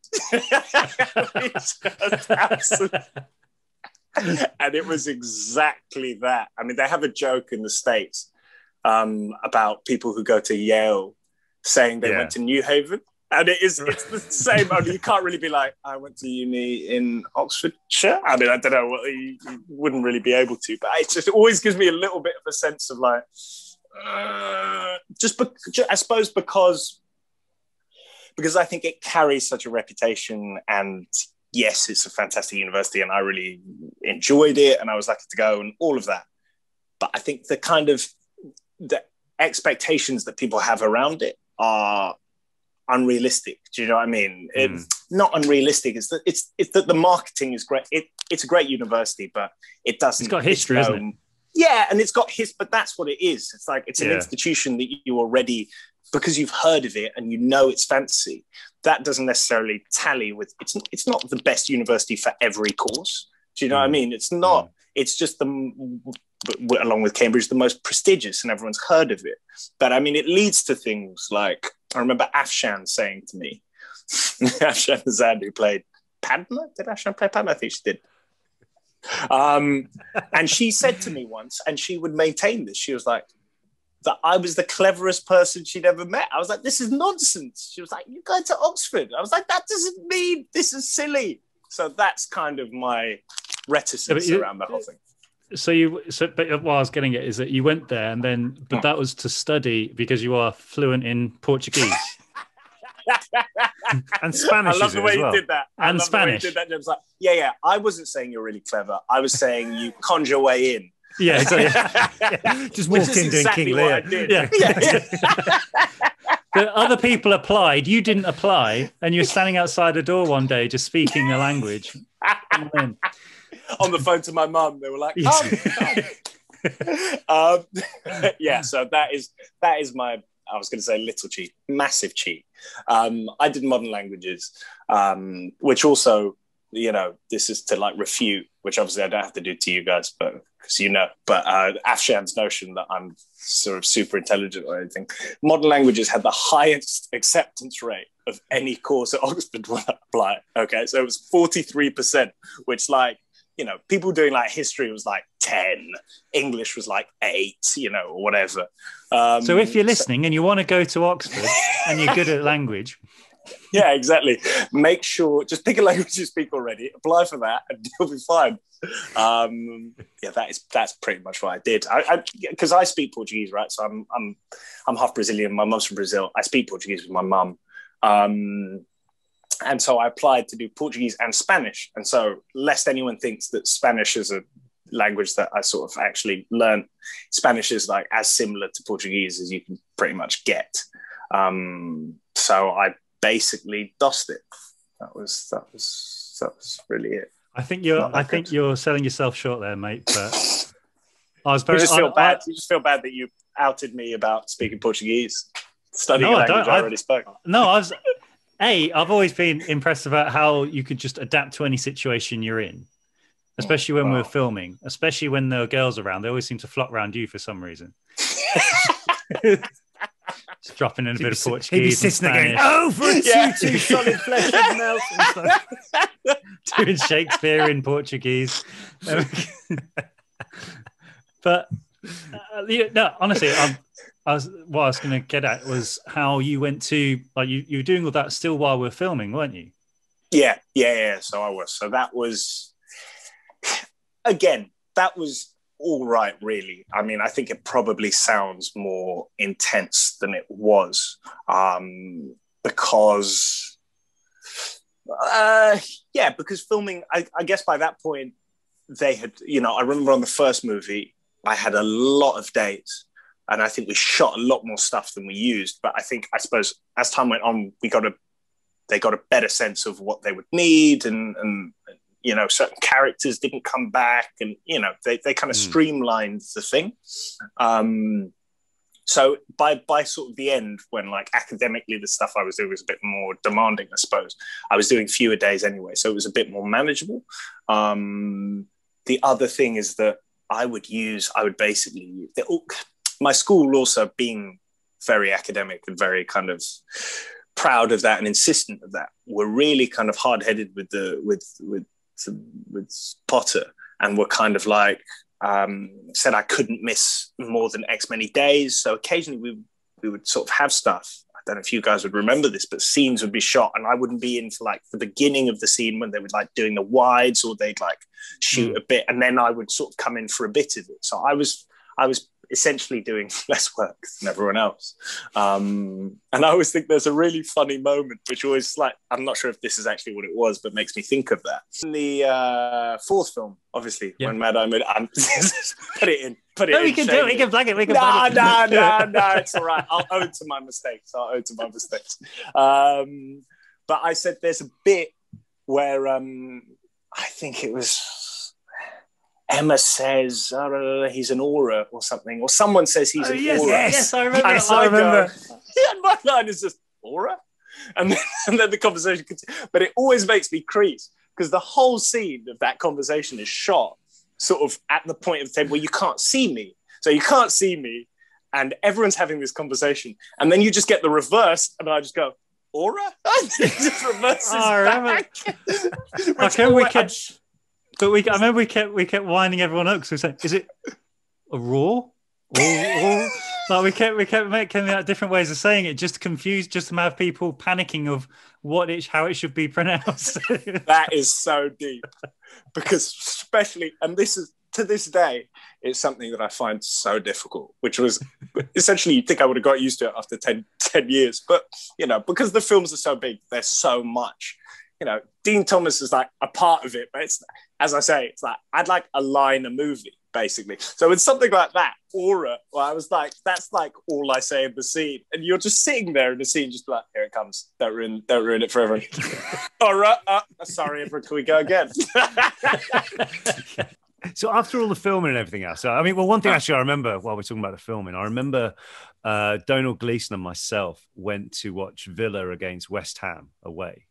And it was exactly that. I mean, they have a joke in the States um, about people who go to Yale saying they yeah. went to New Haven. And it is, it's the same, only you can't really be like, I went to uni in Oxfordshire. I mean, I don't know, you, you wouldn't really be able to, but it just always gives me a little bit of a sense of like, uh, just, be- just, I suppose, because Because I think it carries such a reputation, and yes, it's a fantastic university and I really enjoyed it and I was lucky to go and all of that. But I think the kind of the expectations that people have around it are unrealistic. Do you know what I mean? Mm. It's not unrealistic. It's that it's, it's that the marketing is great. It, it's a great university, but it doesn't. It's got history, it's, um, isn't it? Yeah, and it's got his, but that's what it is. It's like, it's an yeah. institution that you already, because you've heard of it and you know it's fancy, that doesn't necessarily tally with, it's It's not the best university for every course. Do you know mm. what I mean? It's not, mm. it's just the, along with Cambridge, the most prestigious and everyone's heard of it. But I mean, it leads to things like, I remember Afshan saying to me, Afshan Azad, who played Padma? Did Afshan play Padma? I think she did. Um, and she said to me once, and she would maintain this, she was like, that I was the cleverest person she'd ever met. I was like, this is nonsense. She was like, you're going to Oxford. I was like, that doesn't mean, this is silly. So that's kind of my reticence yeah, you, around the whole thing. So you, so but what I was getting at is that you went there and then, but that was to study because you are fluent in Portuguese. And Spanish. I love the way you did that. And Spanish. Did that. Like, yeah, yeah. I wasn't saying you're really clever. I was saying you conjure way in. Yeah, exactly. yeah. Just walk in exactly doing King Lear. Yeah. Yeah. But other people applied, you didn't apply, and you're standing outside a door one day just speaking a language. On the phone to my mum, they were like, "Oh." um, yeah, so that is that is my. I was going to say little cheat, massive cheat. Um, I did modern languages, um, which also, you know, this is to like refute, which obviously I don't have to do to you guys, but because you know, but uh, Afshan's notion that I'm sort of super intelligent or anything. Modern languages had the highest acceptance rate of any course at Oxford when I applied. Okay, so it was forty-three percent, which like, you know, people doing like history was like ten, English was like eight, you know, or whatever. Um, so if you're listening so- and you want to go to Oxford and you're good at language. Yeah, exactly. Make sure, just pick a language you speak already, apply for that, and you'll be fine. Um, yeah, that is that's pretty much what I did. I because I, I speak Portuguese, right? So I'm I'm I'm half Brazilian. My mum's from Brazil. I speak Portuguese with my mum, and so I applied to do Portuguese and Spanish. And so, lest anyone thinks that Spanish is a language that I sort of actually learned, Spanish is like as similar to Portuguese as you can pretty much get. Um, so I basically dust it. That was that was that was really it. I think you're I good. think you're selling yourself short there, mate. But I was very. You just feel I, bad. I, you just feel bad that you outed me about speaking Portuguese, studying no, a language I, I already spoke. No, I was. A, I've always been impressed about how you could just adapt to any situation you're in, especially when wow. we're filming, especially when there are girls around. They always seem to flock around you for some reason. Just dropping in a bit of Portuguese. He'd be sitting there going, oh, for a yeah. tutu, solid flesh and melt and stuff. Doing Shakespeare in Portuguese. But, uh, no, honestly, I'm... I was, what I was going to get at was how you went to, like, you, you were doing all that still while we we're filming, weren't you? Yeah, yeah, yeah. So I was. So that was, again, that was all right, really. I mean, I think it probably sounds more intense than it was um, because, uh, yeah, because filming, I, I guess by that point, they had, you know, I remember on the first movie, I had a lot of days. And I think we shot a lot more stuff than we used. But I think, I suppose, as time went on, we got a, they got a better sense of what they would need. And, and you know, certain characters didn't come back. And, you know, they, they kind of mm. streamlined the thing. Um, so by, by sort of the end, when, like, academically the stuff I was doing was a bit more demanding, I suppose, I was doing fewer days anyway. So it was a bit more manageable. Um, the other thing is that I would use, I would basically... My school also being very academic and very kind of proud of that and insistent of that, were really kind of hard-headed with the with with with Potter, and were kind of like um, said I couldn't miss more than X many days. So occasionally we we would sort of have stuff. I don't know if you guys would remember this, but scenes would be shot and I wouldn't be in for like the beginning of the scene when they were like doing the wides, or they'd like shoot a bit and then I would sort of come in for a bit of it. So I was I was. essentially doing less work than everyone else. Um, and I always think there's a really funny moment, which always, like, I'm not sure if this is actually what it was, but makes me think of that. In the uh, fourth film, obviously, yeah. when Mad Eye Moody, um, put it in, put it no, in. No, we can do it, we can plug it, we can plug it. No, no, no, no, it's all right. I'll own to my mistakes, I'll own to my mistakes. Um, but I said there's a bit where um, I think it was... Emma says oh, he's an aura or something, or someone says he's oh, an yes, aura. Yes, yes, I remember. Yes, I, I remember. Go, yeah, my line is just aura, and then, and then the conversation continues. But it always makes me crease because the whole scene of that conversation is shot sort of at the point of the table where you can't see me, so you can't see me, and everyone's having this conversation, and then you just get the reverse, and I just go aura. It just reverses oh, back. Okay, we can. But we, I remember we kept we kept winding everyone up because we said, "Is it a raw?" Like we kept we kept making like, different ways of saying it, just to confuse, just to have people panicking of what it, how it should be pronounced. That is so deep, because especially, and this is to this day, it's something that I find so difficult. Which was essentially, you'd think I would have got used to it after ten years, but you know, because the films are so big, there's so much. You know, Dean Thomas is like a part of it, but it's, as I say, it's like, I'd like a line a movie, basically. So with something like that, aura, well, I was like, that's like all I say in the scene. And you're just sitting there in the scene, just like, here it comes. Don't ruin, don't ruin it for everyone. Aura, uh, sorry, everyone, can we go again? So after all the filming and everything else, I mean, well, one thing actually I remember while we're talking about the filming, I remember uh, Donald Gleeson and myself went to watch Villa against West Ham away.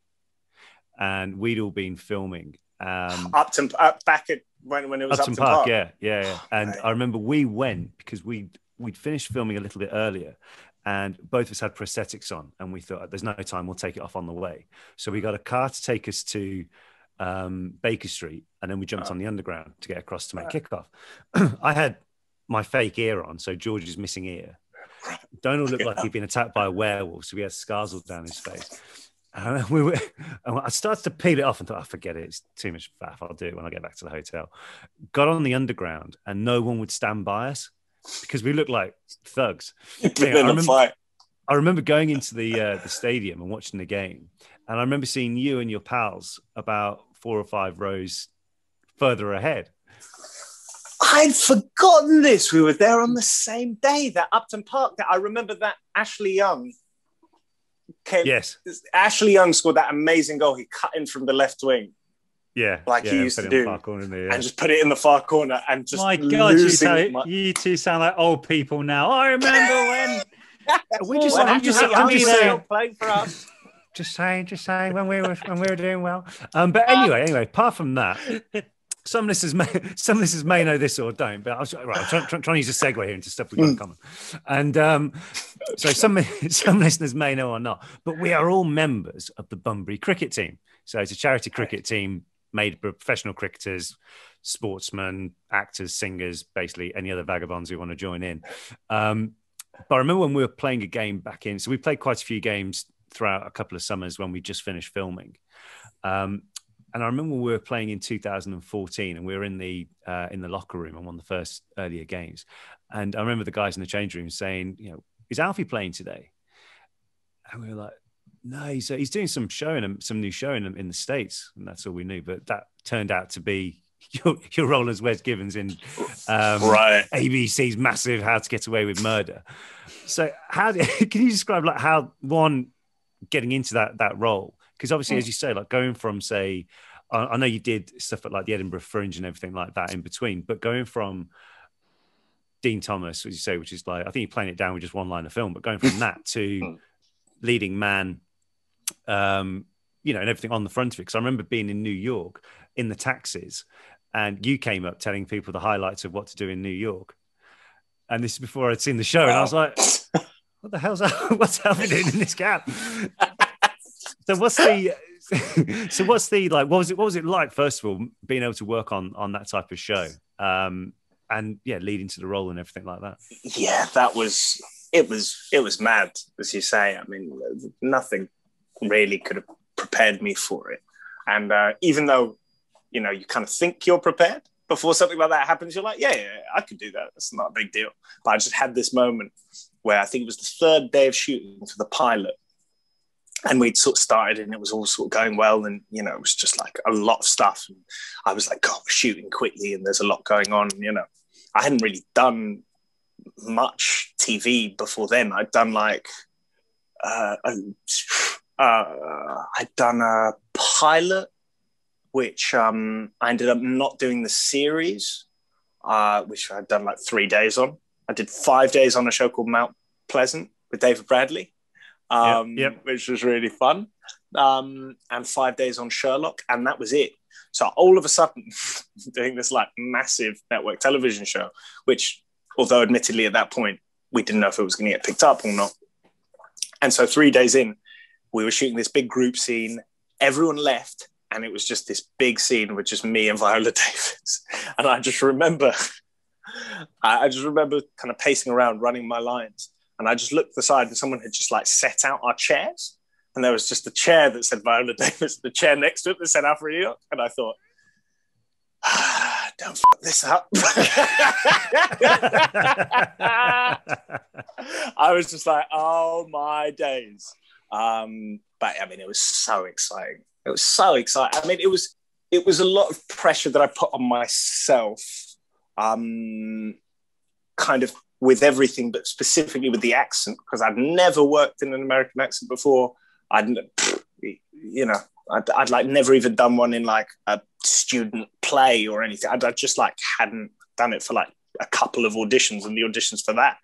And we'd all been filming um Upton up back at when, when it was Upton, Upton Park, Park yeah yeah, yeah. and right. I remember we went because we we'd finished filming a little bit earlier and both of us had prosthetics on and we thought there's no time, we'll take it off on the way, so we got a car to take us to um Baker Street and then we jumped oh. on the underground to get across to make right. kickoff. I had my fake ear on, so George's missing ear. Donald looked like he'd been attacked by a werewolf, so he had scars all down his face. And we were, and I started to peel it off and thought, oh, forget it, it's too much faff, I'll do it when I get back to the hotel. Got on the underground and no one would stand by us because we looked like thugs. You know, I, remember, I remember going into the uh, the stadium and watching the game, and I remember seeing you and your pals about four or five rows further ahead. I'd forgotten this. We were there on the same day, that Upton Park. That I remember that Ashley Young came, yes. Ashley Young scored that amazing goal. He cut in from the left wing. Yeah. Like yeah, he used to do. Corner, yeah. And just put it in the far corner and just my God, losing you, my... you two sound like old people now. I remember when... we just well, have you to I'm just saying, playing for us. Just saying, just saying, when we were when we were doing well. Um, but anyway, anyway, apart from that, some listeners may some listeners may know this or don't. But I was right, I'm trying, trying, trying to use a segue here into stuff we've got in common. And um, so some some listeners may know or not, but we are all members of the Bunbury cricket team. So it's a charity cricket team made by professional cricketers, sportsmen, actors, singers, basically any other vagabonds who want to join in. Um, but I remember when we were playing a game back in, so we played quite a few games throughout a couple of summers when we just finished filming. Um, and I remember we were playing in two thousand fourteen and we were in the uh, in the locker room on one of the first earlier games. And I remember the guys in the change room saying, you know, is Alfie playing today? And we were like, no, he's, uh, he's doing some show in, some new show in, in the States. And that's all we knew. But that turned out to be your, your role as Wes Gibbons in um, right. A B C's massive How to Get Away with Murder. So how do, can you describe like how one... getting into that that role, because obviously, as you say, like going from say, I, I know you did stuff at like the Edinburgh Fringe and everything like that in between, but going from Dean Thomas, as you say, which is like I think you're playing it down with just one line of film, but going from that to leading man, um, you know, and everything on the front of it. Because I remember being in New York in the taxis, and you came up telling people the highlights of what to do in New York, and this is before I'd seen the show, wow. And I was like. What the hell's what's happening in this gap? So what's the so what's the like? What was it? What was it like? First of all, being able to work on on that type of show, um, and yeah, leading to the role and everything like that. Yeah, that was it. Was it was mad, as you say. I mean, nothing really could have prepared me for it. And uh, even though you know you kind of think you're prepared before something like that happens, you're like, yeah, yeah, I could do that. It's not a big deal. But I just had this moment. Where I think it was the third day of shooting for the pilot. And we'd sort of started and it was all sort of going well. And, you know, it was just like a lot of stuff. And I was like, God, we're shooting quickly and there's a lot going on. And, you know, I hadn't really done much T V before then. I'd done like, uh, uh, I'd done a pilot, which um, I ended up not doing the series, uh, which I'd done like three days on. I did five days on a show called Mount Pleasant with David Bradley, um, yep, yep. which was really fun, um, and five days on Sherlock, and that was it. So all of a sudden, doing this like massive network television show, which, although admittedly at that point, we didn't know if it was going to get picked up or not. And so three days in, we were shooting this big group scene. Everyone left, and it was just this big scene with just me and Viola Davis. And I just remember... I just remember kind of pacing around, running my lines. And I just looked to the side and someone had just like set out our chairs. And there was just a chair that said Viola Davis, the chair next to it that said Alfie Enoch. And I thought, ah, don't f this up. I was just like, oh my days. Um, but I mean, it was so exciting. It was so exciting. I mean, it was, it was a lot of pressure that I put on myself. Um, kind of with everything, but specifically with the accent, because I'd never worked in an American accent before. I'd, you know, I'd, I'd like never even done one in like a student play or anything. I'd, I just like hadn't done it for like a couple of auditions and the auditions for that.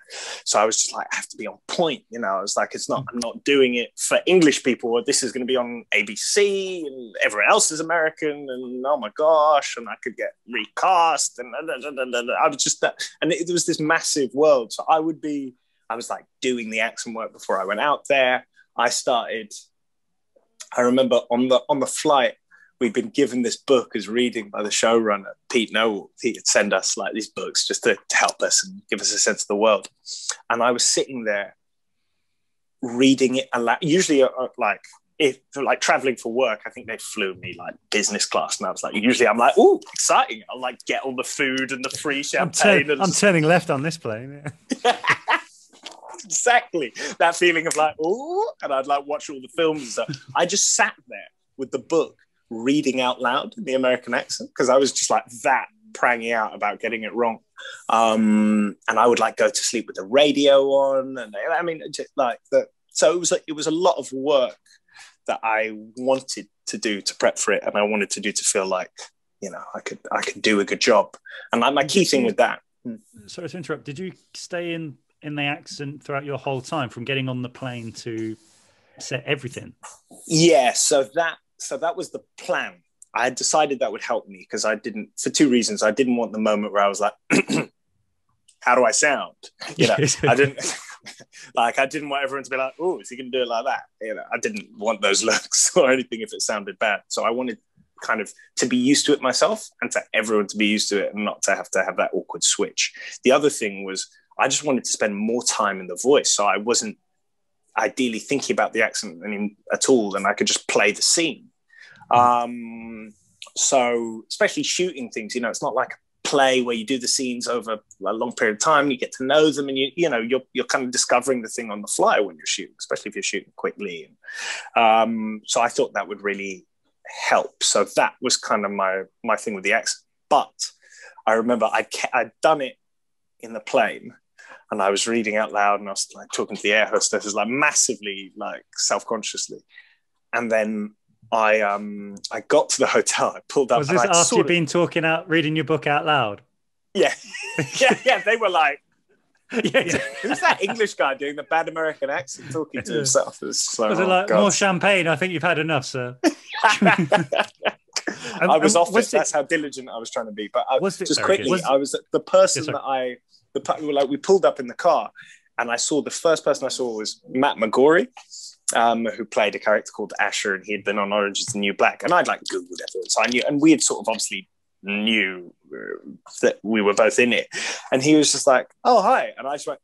So I was just like, I have to be on point, you know. I was like, it's not, I'm not doing it for English people. This is going to be on A B C and everyone else is American and oh my gosh, and I could get recast and I was just that. And it, it was this massive world. So I would be, I was like doing the accent work before I went out there. I started, I remember on the, on the flight, we'd been given this book as reading by the showrunner, Pete Nowalk. He'd send us like these books just to help us and give us a sense of the world. And I was sitting there reading it aloud. Usually, uh, like if like traveling for work, I think they flew me like business class, and I was like, usually I'm like, ooh, exciting! I'll like get all the food and the free champagne. I'm, turn- and I'm turning left on this plane. Yeah. Exactly that feeling of like, ooh, and I'd like watch all the films and stuff. I just sat there with the book, reading out loud in the American accent, because I was just like that pranging out about getting it wrong. Um, and I would like go to sleep with the radio on. And I mean, just, like the, so it was a, it was a lot of work that I wanted to do to prep for it, and I wanted to do to feel like, you know, I could I could do a good job. And like my key thing with that. Sorry to interrupt. Did you stay in in the accent throughout your whole time, from getting on the plane to set everything? Yeah. So that so that was the plan. I had decided that would help me, because I didn't, for two reasons. I didn't want the moment where I was like, how do I sound? You know, I didn't like, I didn't want everyone to be like, oh, is he going to do it like that? You know, I didn't want those looks or anything if it sounded bad. So I wanted kind of to be used to it myself, and for everyone to be used to it, and not to have to have that awkward switch. The other thing was, I just wanted to spend more time in the voice. So I wasn't ideally thinking about the accent at all, and I could just play the scene. Um, so especially shooting things, you know, it's not like a play where you do the scenes over a long period of time, you get to know them, and you, you know, you're, you're kind of discovering the thing on the fly when you're shooting, especially if you're shooting quickly. Um, so I thought that would really help. So that was kind of my, my thing with the accent. But I remember I kept, I'd done it in the plane, and I was reading out loud, and I was like talking to the air hostesses, like massively, like self-consciously. And then I um I got to the hotel. I pulled up. Was this after you've been talking out, reading your book out loud? Yeah, yeah, yeah. They were like, yeah, yeah. "Who's that English guy doing the bad American accent talking to himself?" It was, so, was oh, it like God. More champagne? I think you've had enough, sir. I was um, off it. That's how diligent I was trying to be. But I, just quickly, was I was the person yes, that I the we like we pulled up in the car, and I saw the first person I saw was Matt McGorry. Um, who played a character called Asher, and he had been on Orange Is the New Black, and I'd like Googled everyone, so I knew, and we had sort of obviously knew that we were both in it, and he was just like, oh, hi, and I just went,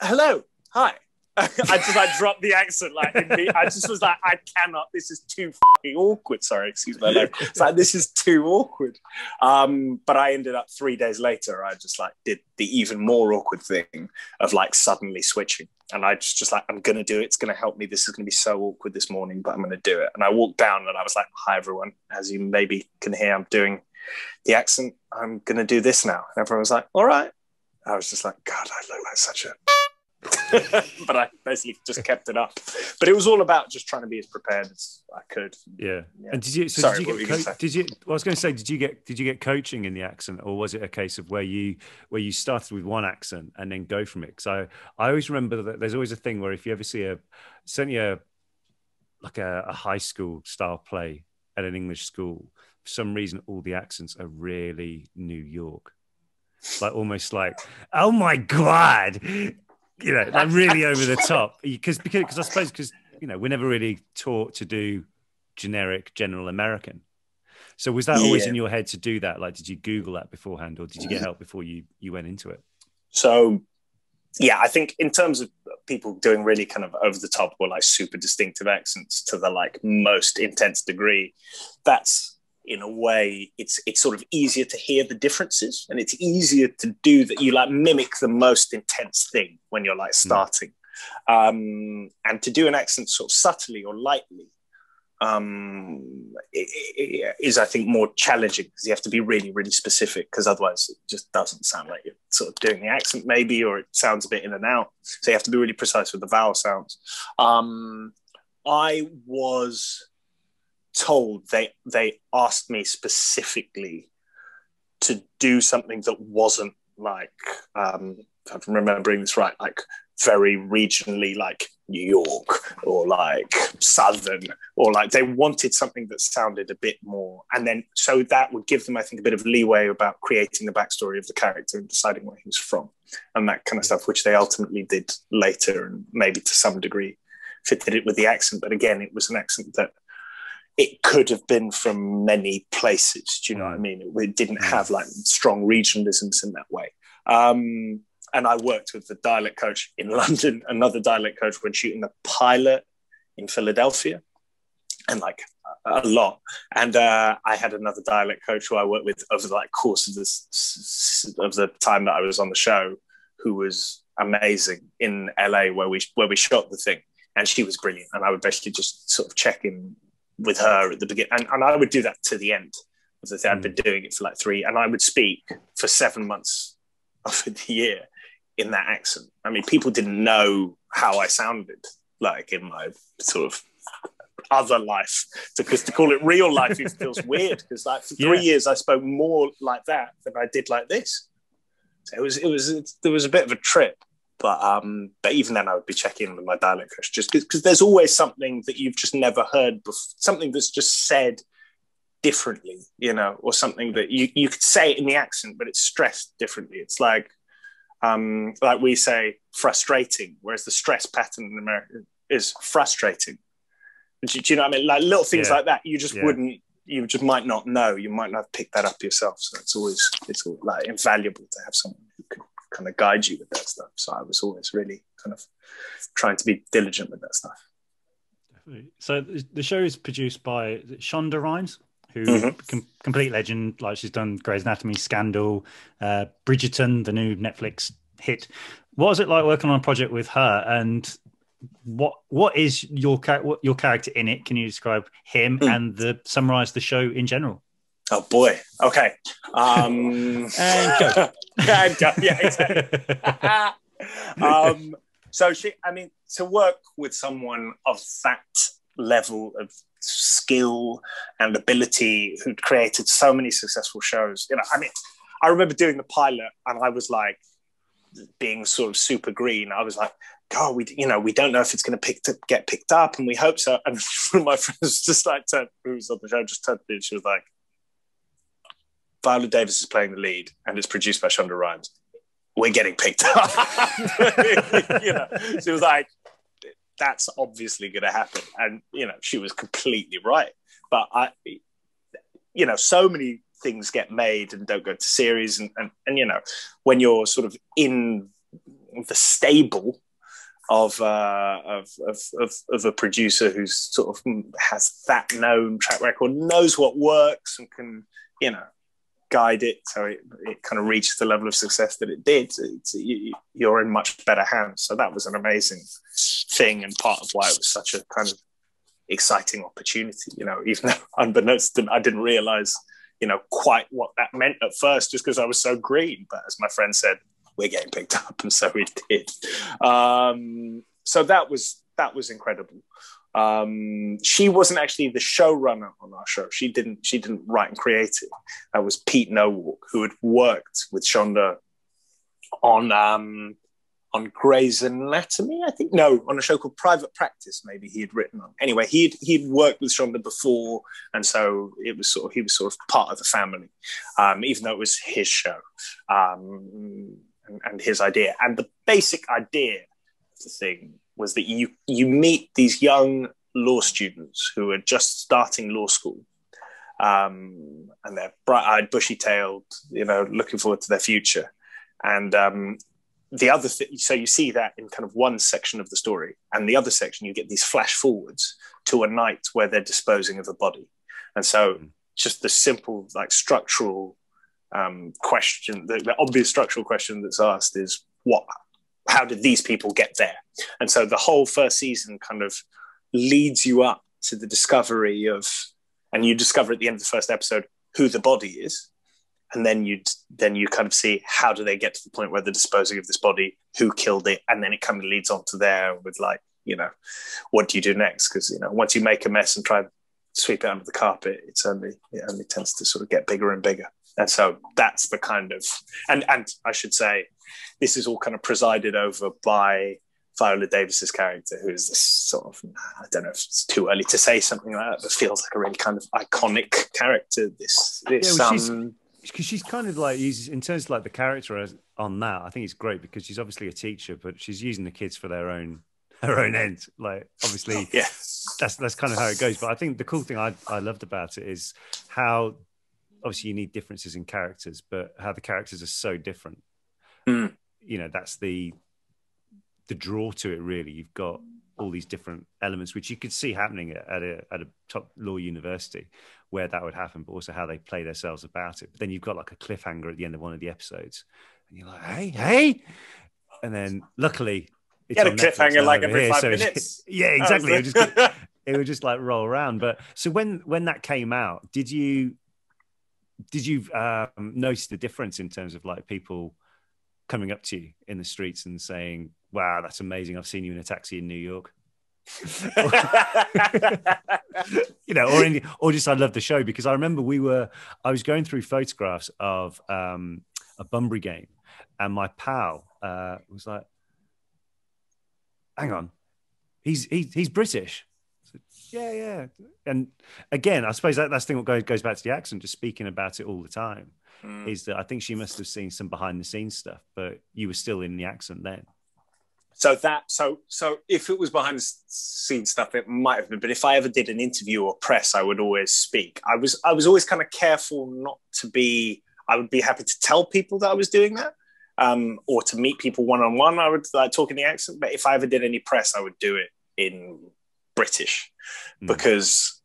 hello, hi. I just like dropped the accent, like in the, I just was like, I cannot, this is too fucking awkward, sorry, excuse my language. It's like, this is too awkward. Um, but I ended up three days later, I just like did the even more awkward thing of like suddenly switching. And I just, just like, I'm going to do it. It's going to help me. This is going to be so awkward this morning, but I'm going to do it. And I walked down and I was like, hi, everyone. As you maybe can hear, I'm doing the accent. I'm going to do this now. And everyone was like, all right. I was just like, God, I look like such a... But I basically just kept it up. But it was all about just trying to be as prepared as I could. Yeah. yeah. And did you, so Sorry, did you, what get were you co- did you, well, I was going to say, did you get, did you get coaching in the accent, or was it a case of where you, where you started with one accent and then go from it? So I, I always remember that there's always a thing where if you ever see a, certainly a, like a, a high school style play at an English school, for some reason, all the accents are really New York. Like almost like, oh my God. You know, like really over the top, because because because I suppose because you know we're never really taught to do generic general American. So was that yeah. always in your head to do that? Like, did you Google that beforehand, or did you get help before you you went into it? So, yeah, I think in terms of people doing really kind of over the top or like super distinctive accents to the like most intense degree, that's in a way it's it's sort of easier to hear the differences, and it's easier to do that. You like mimic the most intense thing when you're like starting mm. um and to do an accent sort of subtly or lightly um it, it is I think more challenging, because you have to be really really specific, because otherwise it just doesn't sound like you're sort of doing the accent maybe, or it sounds a bit in and out, so you have to be really precise with the vowel sounds. um I was told they they asked me specifically to do something that wasn't like um if I'm remembering this right, like very regionally, like New York or like Southern, or like they wanted something that sounded a bit more, and then so that would give them I think a bit of leeway about creating the backstory of the character and deciding where he was from and that kind of stuff, which they ultimately did later and maybe to some degree fitted it with the accent. But again, it was an accent that it could have been from many places. Do you know what I mean? It didn't have like strong regionalisms in that way. Um, and I worked with the dialect coach in London, another dialect coach when shooting the pilot in Philadelphia, and like a lot. And uh, I had another dialect coach who I worked with over the like course of this of the time that I was on the show, who was amazing in L A where we where we shot the thing, and she was brilliant. And I would basically just sort of check in with her at the beginning, and, and I would do that to the end of the thing. I'd been doing it for like three, and I would speak for seven months of the year in that accent. I mean, people didn't know how I sounded like in my sort of other life, because to call it real life it feels weird, because like for three yeah. years I spoke more like that than I did like this. So it was it was it, there was a bit of a trip, but um but even then I would be checking in with my dialect coach, just because there's always something that you've just never heard before, something that's just said differently, you know, or something that you you could say it in the accent but it's stressed differently. It's like um like we say frustrating, whereas the stress pattern in America is frustrating. Do you know what I mean? Like little things yeah. like that. You just yeah. wouldn't. You just might not know. You might not have picked that up yourself. So it's always it's all, like invaluable to have someone who can kind of guide you with that stuff. So I was always really kind of trying to be diligent with that stuff. Definitely. So the show is produced by Shonda Rhimes, who mm-hmm. com- complete legend. Like she's done Grey's Anatomy, Scandal, uh, Bridgerton, the new Netflix hit. What was it like working on a project with her? And What what is your what your character in it? Can you describe him mm. and the summarize the show in general? Oh boy, okay. Um, and go, and go. Yeah, exactly. um, so she, I mean, to work with someone of that level of skill and ability who'd created so many successful shows, you know, I mean, I remember doing the pilot and I was like being sort of super green. I was like, oh, we, you know, we don't know if it's going to pick to get picked up, and we hope so. And my friends just like turned, who was on the show, just turned to me and she was like, Viola Davis is playing the lead and it's produced by Shonda Rhimes. We're getting picked up. You know, she was like, that's obviously going to happen. And, you know, she was completely right. But I, you know, so many things get made and don't go to series. And, and, and you know, when you're sort of in the stable Of, uh, of of of of a producer who's sort of has that known track record, knows what works and can, you know, guide it so it, it kind of reaches the level of success that it did. It's, you, you're in much better hands. So that was an amazing thing and part of why it was such a kind of exciting opportunity. You know, even though unbeknownst, I didn't realise, you know, quite what that meant at first, just because I was so green. But as my friend said, we're getting picked up, and so we did. Um, so that was that was incredible. Um, she wasn't actually the showrunner on our show. She didn't she didn't write and create it. That was Pete Nowalk, who had worked with Shonda on um, on Grey's Anatomy, I think. No, on a show called Private Practice. Maybe he had written on. Anyway, he'd he'd worked with Shonda before, and so it was sort of he was sort of part of the family, um, even though it was his show. Um, And, and his idea. And the basic idea of the thing was that you you meet these young law students who are just starting law school, um, and they're bright-eyed, bushy-tailed, you know, looking forward to their future. And um, the other thing, so you see that in kind of one section of the story, and the other section you get these flash forwards to a night where they're disposing of a body. And so just the simple, like, structural Um, question, the, the obvious structural question that's asked is what, how did these people get there? And so the whole first season kind of leads you up to the discovery of, and you discover at the end of the first episode who the body is, and then you then you kind of see how do they get to the point where they're disposing of this body, who killed it, and then it kind of leads on to there with, like, you know, what do you do next? Because, you know, once you make a mess and try and sweep it under the carpet, it's only it only tends to sort of get bigger and bigger. And so that's the kind of, and, and I should say, this is all kind of presided over by Viola Davis's character, who is this sort of, I don't know if it's too early to say something like that, but feels like a really kind of iconic character. This, this, yeah, well, um, because she's, she's kind of like, in terms of like the character on that, I think it's great because she's obviously a teacher, but she's using the kids for their own, her own end. Like, obviously, yeah. that's that's kind of how it goes. But I think the cool thing I I loved about it is how, obviously you need differences in characters, but how the characters are so different. Mm. You know, that's the the draw to it, really. You've got all these different elements, which you could see happening at a, at a top law university where that would happen, but also how they play themselves about it. But then you've got like a cliffhanger at the end of one of the episodes and you're like, hey, hey. And then luckily it's yeah, a cliffhanger like every here, five so minutes. Yeah, exactly. It would, just, it would just like roll around. But so when, when that came out, did you, Did you um, notice the difference in terms of like people coming up to you in the streets and saying, wow, that's amazing. I've seen you in a taxi in New York? you know, or in, or just I love the show, because I remember we were, I was going through photographs of um, a Bunbury game, and my pal uh, was like, "Hang on, he's he, he's British." Yeah, yeah. And again, I suppose that, that's the thing that goes back to the accent, just speaking about it all the time, mm. is that I think she must have seen some behind the scenes stuff, but you were still in the accent then. So that, so so if it was behind the scenes stuff, it might have been. But if I ever did an interview or press, I would always speak. I was I was always kind of careful not to be, I would be happy to tell people that I was doing that. Um, or to meet people one-on-one, I would like, talk in the accent. But if I ever did any press, I would do it in British, because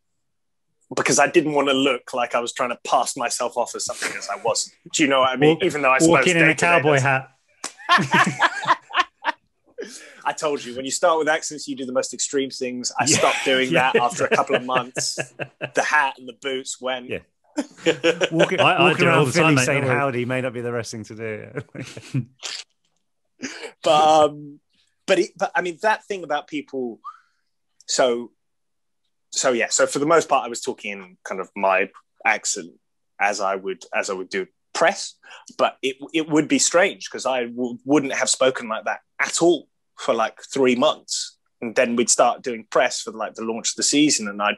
mm. because I didn't want to look like I was trying to pass myself off as something as I wasn't. Do you know what I mean? Walk, Even though I suppose walking in a cowboy hat. I told you, when you start with accents, you do the most extreme things. I yeah. stopped doing yeah. that after a couple of months. The hat and the boots went. Yeah. Walking, I, I walking around Philly saying no. howdy may not be the best thing to do. but um, but it, but I mean that thing about people. So, so yeah. So for the most part, I was talking in kind of my accent as I would as I would do press, but it it would be strange because I w- wouldn't have spoken like that at all for like three months, and then we'd start doing press for like the launch of the season, and I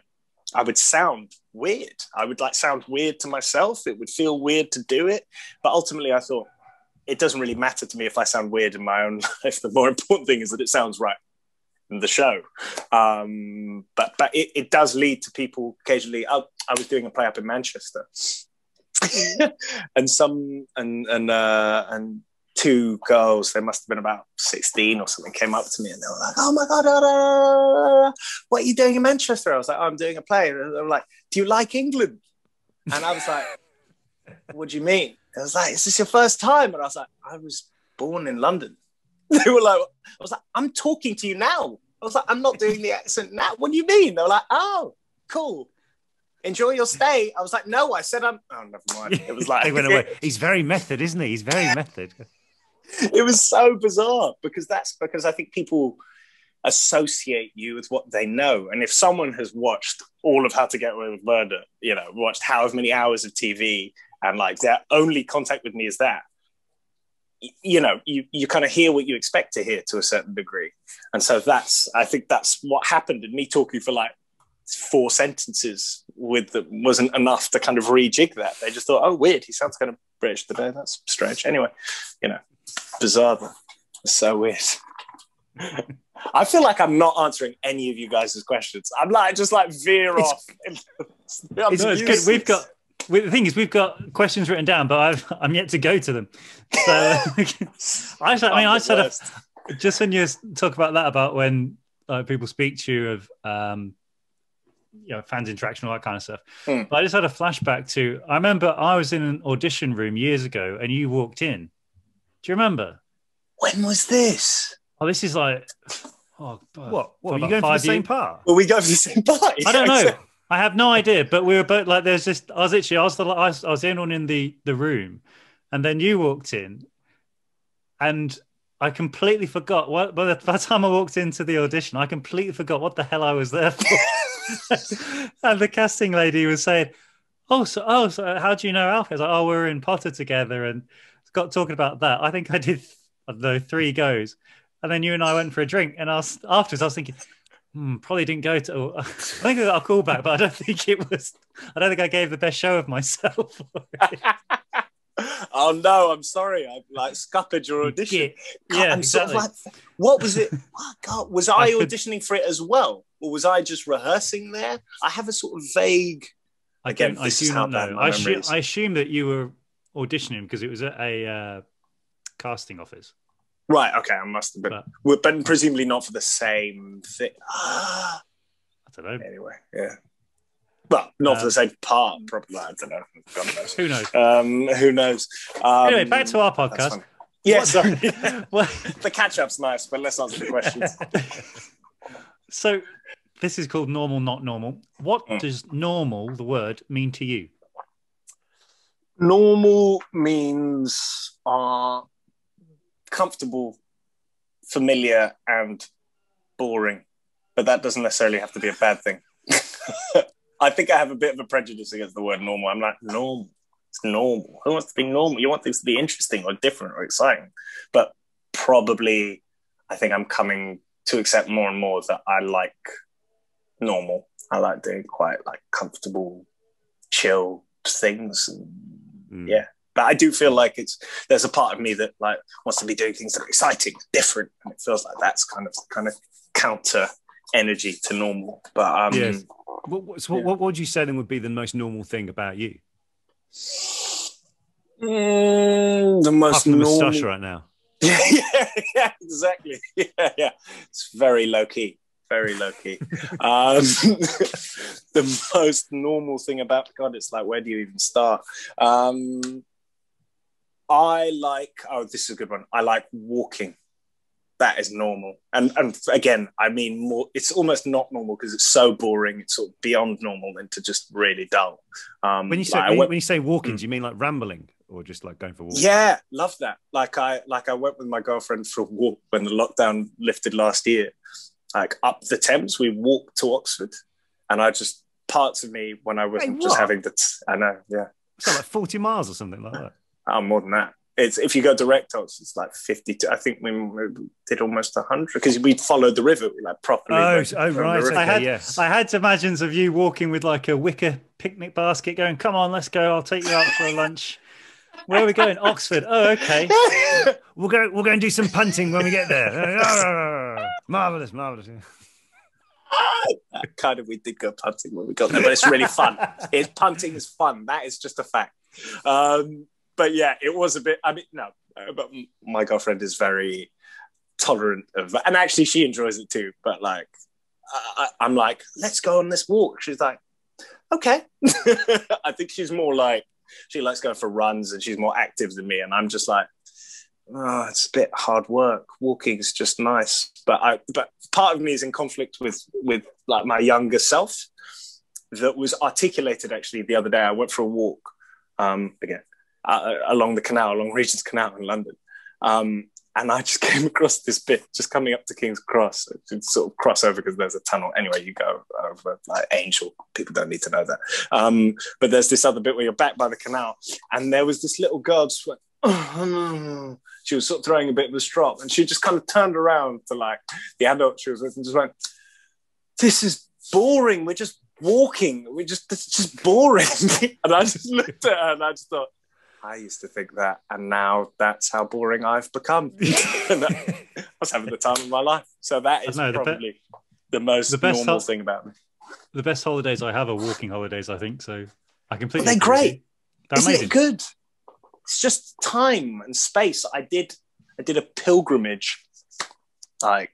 I would sound weird. I would like sound weird to myself. It would feel weird to do it, but ultimately, I thought it doesn't really matter to me if I sound weird in my own life. The more important thing is that it sounds right. The show, um, but but it, it does lead to people occasionally. I, I was doing a play up in Manchester, and some and and uh, and two girls, they must have been about sixteen or something, came up to me and they were like, "Oh my god, da, da, da, da. What are you doing in Manchester?" I was like, "Oh, I'm doing a play." And they were like, "Do you like England?" And I was like, "What do you mean?" I was like, "Is this your first time?" And I was like, "I was born in London." They were like, I was like, "I'm talking to you now." I was like, "I'm not doing the accent now. What do you mean?" They were like, "Oh, cool. Enjoy your stay." I was like, "No, I said I'm." Oh, never mind. It was like they went away. He's very method, isn't he? He's very method. It was so bizarre because that's because I think people associate you with what they know, and if someone has watched all of How to Get Away with Murder, you know, watched however many hours of T V, and like their only contact with me is that. You know, you, you kind of hear what you expect to hear to a certain degree. And so that's, I think that's what happened. And me talking for like four sentences with them wasn't enough to kind of rejig that. They just thought, "Oh, weird. He sounds kind of British today. That's strange." Anyway, you know, bizarre. It's so weird. I feel like I'm not answering any of you guys' questions. I'm like, just like veer it's, off. it's, it's, it's good. We've got, the thing is, we've got questions written down, but I've, I'm yet to go to them. So, I, I mean, I said, a, just when you talk about that, about when uh, people speak to you of, um, you know, fans interaction, all that kind of stuff. Mm. But I just had a flashback to, I remember I was in an audition room years ago, and you walked in. Do you remember? When was this? Oh, this is like, oh, what? What were you going for the years? same part? Were we going for the same part? I don't know. I have no idea, but we were both like, there's just, I was literally, I was the, I was, I was the only one in the, the room, and then you walked in, and I completely forgot what, by the, by the time I walked into the audition, I completely forgot what the hell I was there for. And the casting lady was saying, oh, so, oh, so how do you know Alfie? I was like, "Oh, we were in Potter together," and got talking about that. I think I did, I don't know, three goes, and then you and I went for a drink, and I was, afterwards I was thinking, Hmm, probably didn't go to. I think I got a call back, but I don't think it was. I don't think I gave the best show of myself. Oh no, I'm sorry. I've like scuppered your audition. God, yeah, I'm exactly. sort of like, what was it? Oh, God, was I auditioning for it as well, or was I just rehearsing there? I have a sort of vague. Again, I, I do not know. I assume, I assume that you were auditioning because it was at a uh, casting office. Right, okay, I must have been. But, but presumably not for the same thing. I don't know. Anyway, yeah. Well, not um, for the same part, probably. I don't know. God knows. Who knows? Um, who knows? Um, anyway, back to our podcast. Yeah, what, sorry. The catch-up's nice, but let's answer the questions. So this is called Normal Not Normal. What mm. does normal, the word, mean to you? Normal means... Uh, comfortable, familiar, and boring. but that doesn't necessarily have to be a bad thing. I think I have a bit of a prejudice against the word normal. I'm like, normal, it's normal. Who wants to be normal? You want things to be interesting or different or exciting. But probably I think I'm coming to accept more and more that I like normal. I like doing quite like comfortable, chill things. And, mm. Yeah. But I do feel like it's, there's a part of me that like wants to be doing things that are exciting, different. And it feels like that's kind of kind of counter energy to normal. But um, yes. What, so yeah. what, what would you say then would be the most normal thing about you? Mm, the most normal... Puff the moustache right now. Yeah, yeah, yeah, exactly. Yeah, yeah. It's very low-key, very low-key. um, the most normal thing about... God, it's like, where do you even start? Um, I like... Oh, this is a good one. I like walking. That is normal. And and again, I mean, more, it's almost not normal because it's so boring. It's sort of beyond normal and to just really dull. Um, when you say, like, when, went, when you say walking, mm. do you mean like rambling or just like going for walks? Yeah, love that. Like I, like I went with my girlfriend for a walk when the lockdown lifted last year. Like up the Thames, we walked to Oxford. And I just, parts of me when I wasn't hey, just having the, t- I know, yeah. So like forty miles or something like that? Oh, more than that. It's, if you go direct, it's like fifty-two. I think we did almost one hundred because we followed the river. We like properly. Oh, oh right. Okay, I, had, yeah. I had imagines of you walking with like a wicker picnic basket going, come on, let's go. I'll take you out for a lunch. Where are we going? Oxford. Oh, okay. We'll go, we'll go and do some punting when we get there. Marvellous, marvellous. Kind of, we did go punting when we got there, but it's really fun. It, punting is fun. That is just a fact. Um, But yeah, it was a bit, I mean, no, but my girlfriend is very tolerant of, and actually she enjoys it too. But like, I, I'm like, let's go on this walk. She's like, okay. I think she's more like, she likes going for runs and she's more active than me. And I'm just like, oh, it's a bit hard work. Walking is just nice. But I, but part of me is in conflict with, with like my younger self that was articulated actually the other day. I went for a walk um, again. Uh, along the canal, along Regent's Canal in London. Um, and I just came across this bit, just coming up to King's Cross. It's sort of cross over because there's a tunnel. Anyway, you go over like Angel. People don't need to know that. Um, but there's this other bit where you're back by the canal. And there was this little girl just went, oh. She was sort of throwing a bit of a strop. And she just kind of turned around to like the adult she was with and just went, this is boring. We're just walking. We're just, this is just boring. And I just looked at her and I just thought, I used to think that, and now that's how boring I've become. I was having the time of my life. So that is know, probably the, be- the most the best normal hol- thing about me. The best holidays I have are walking holidays, I think. So I completely They're great. They're Isn't amazing. It good? It's just time and space. I did I did a pilgrimage like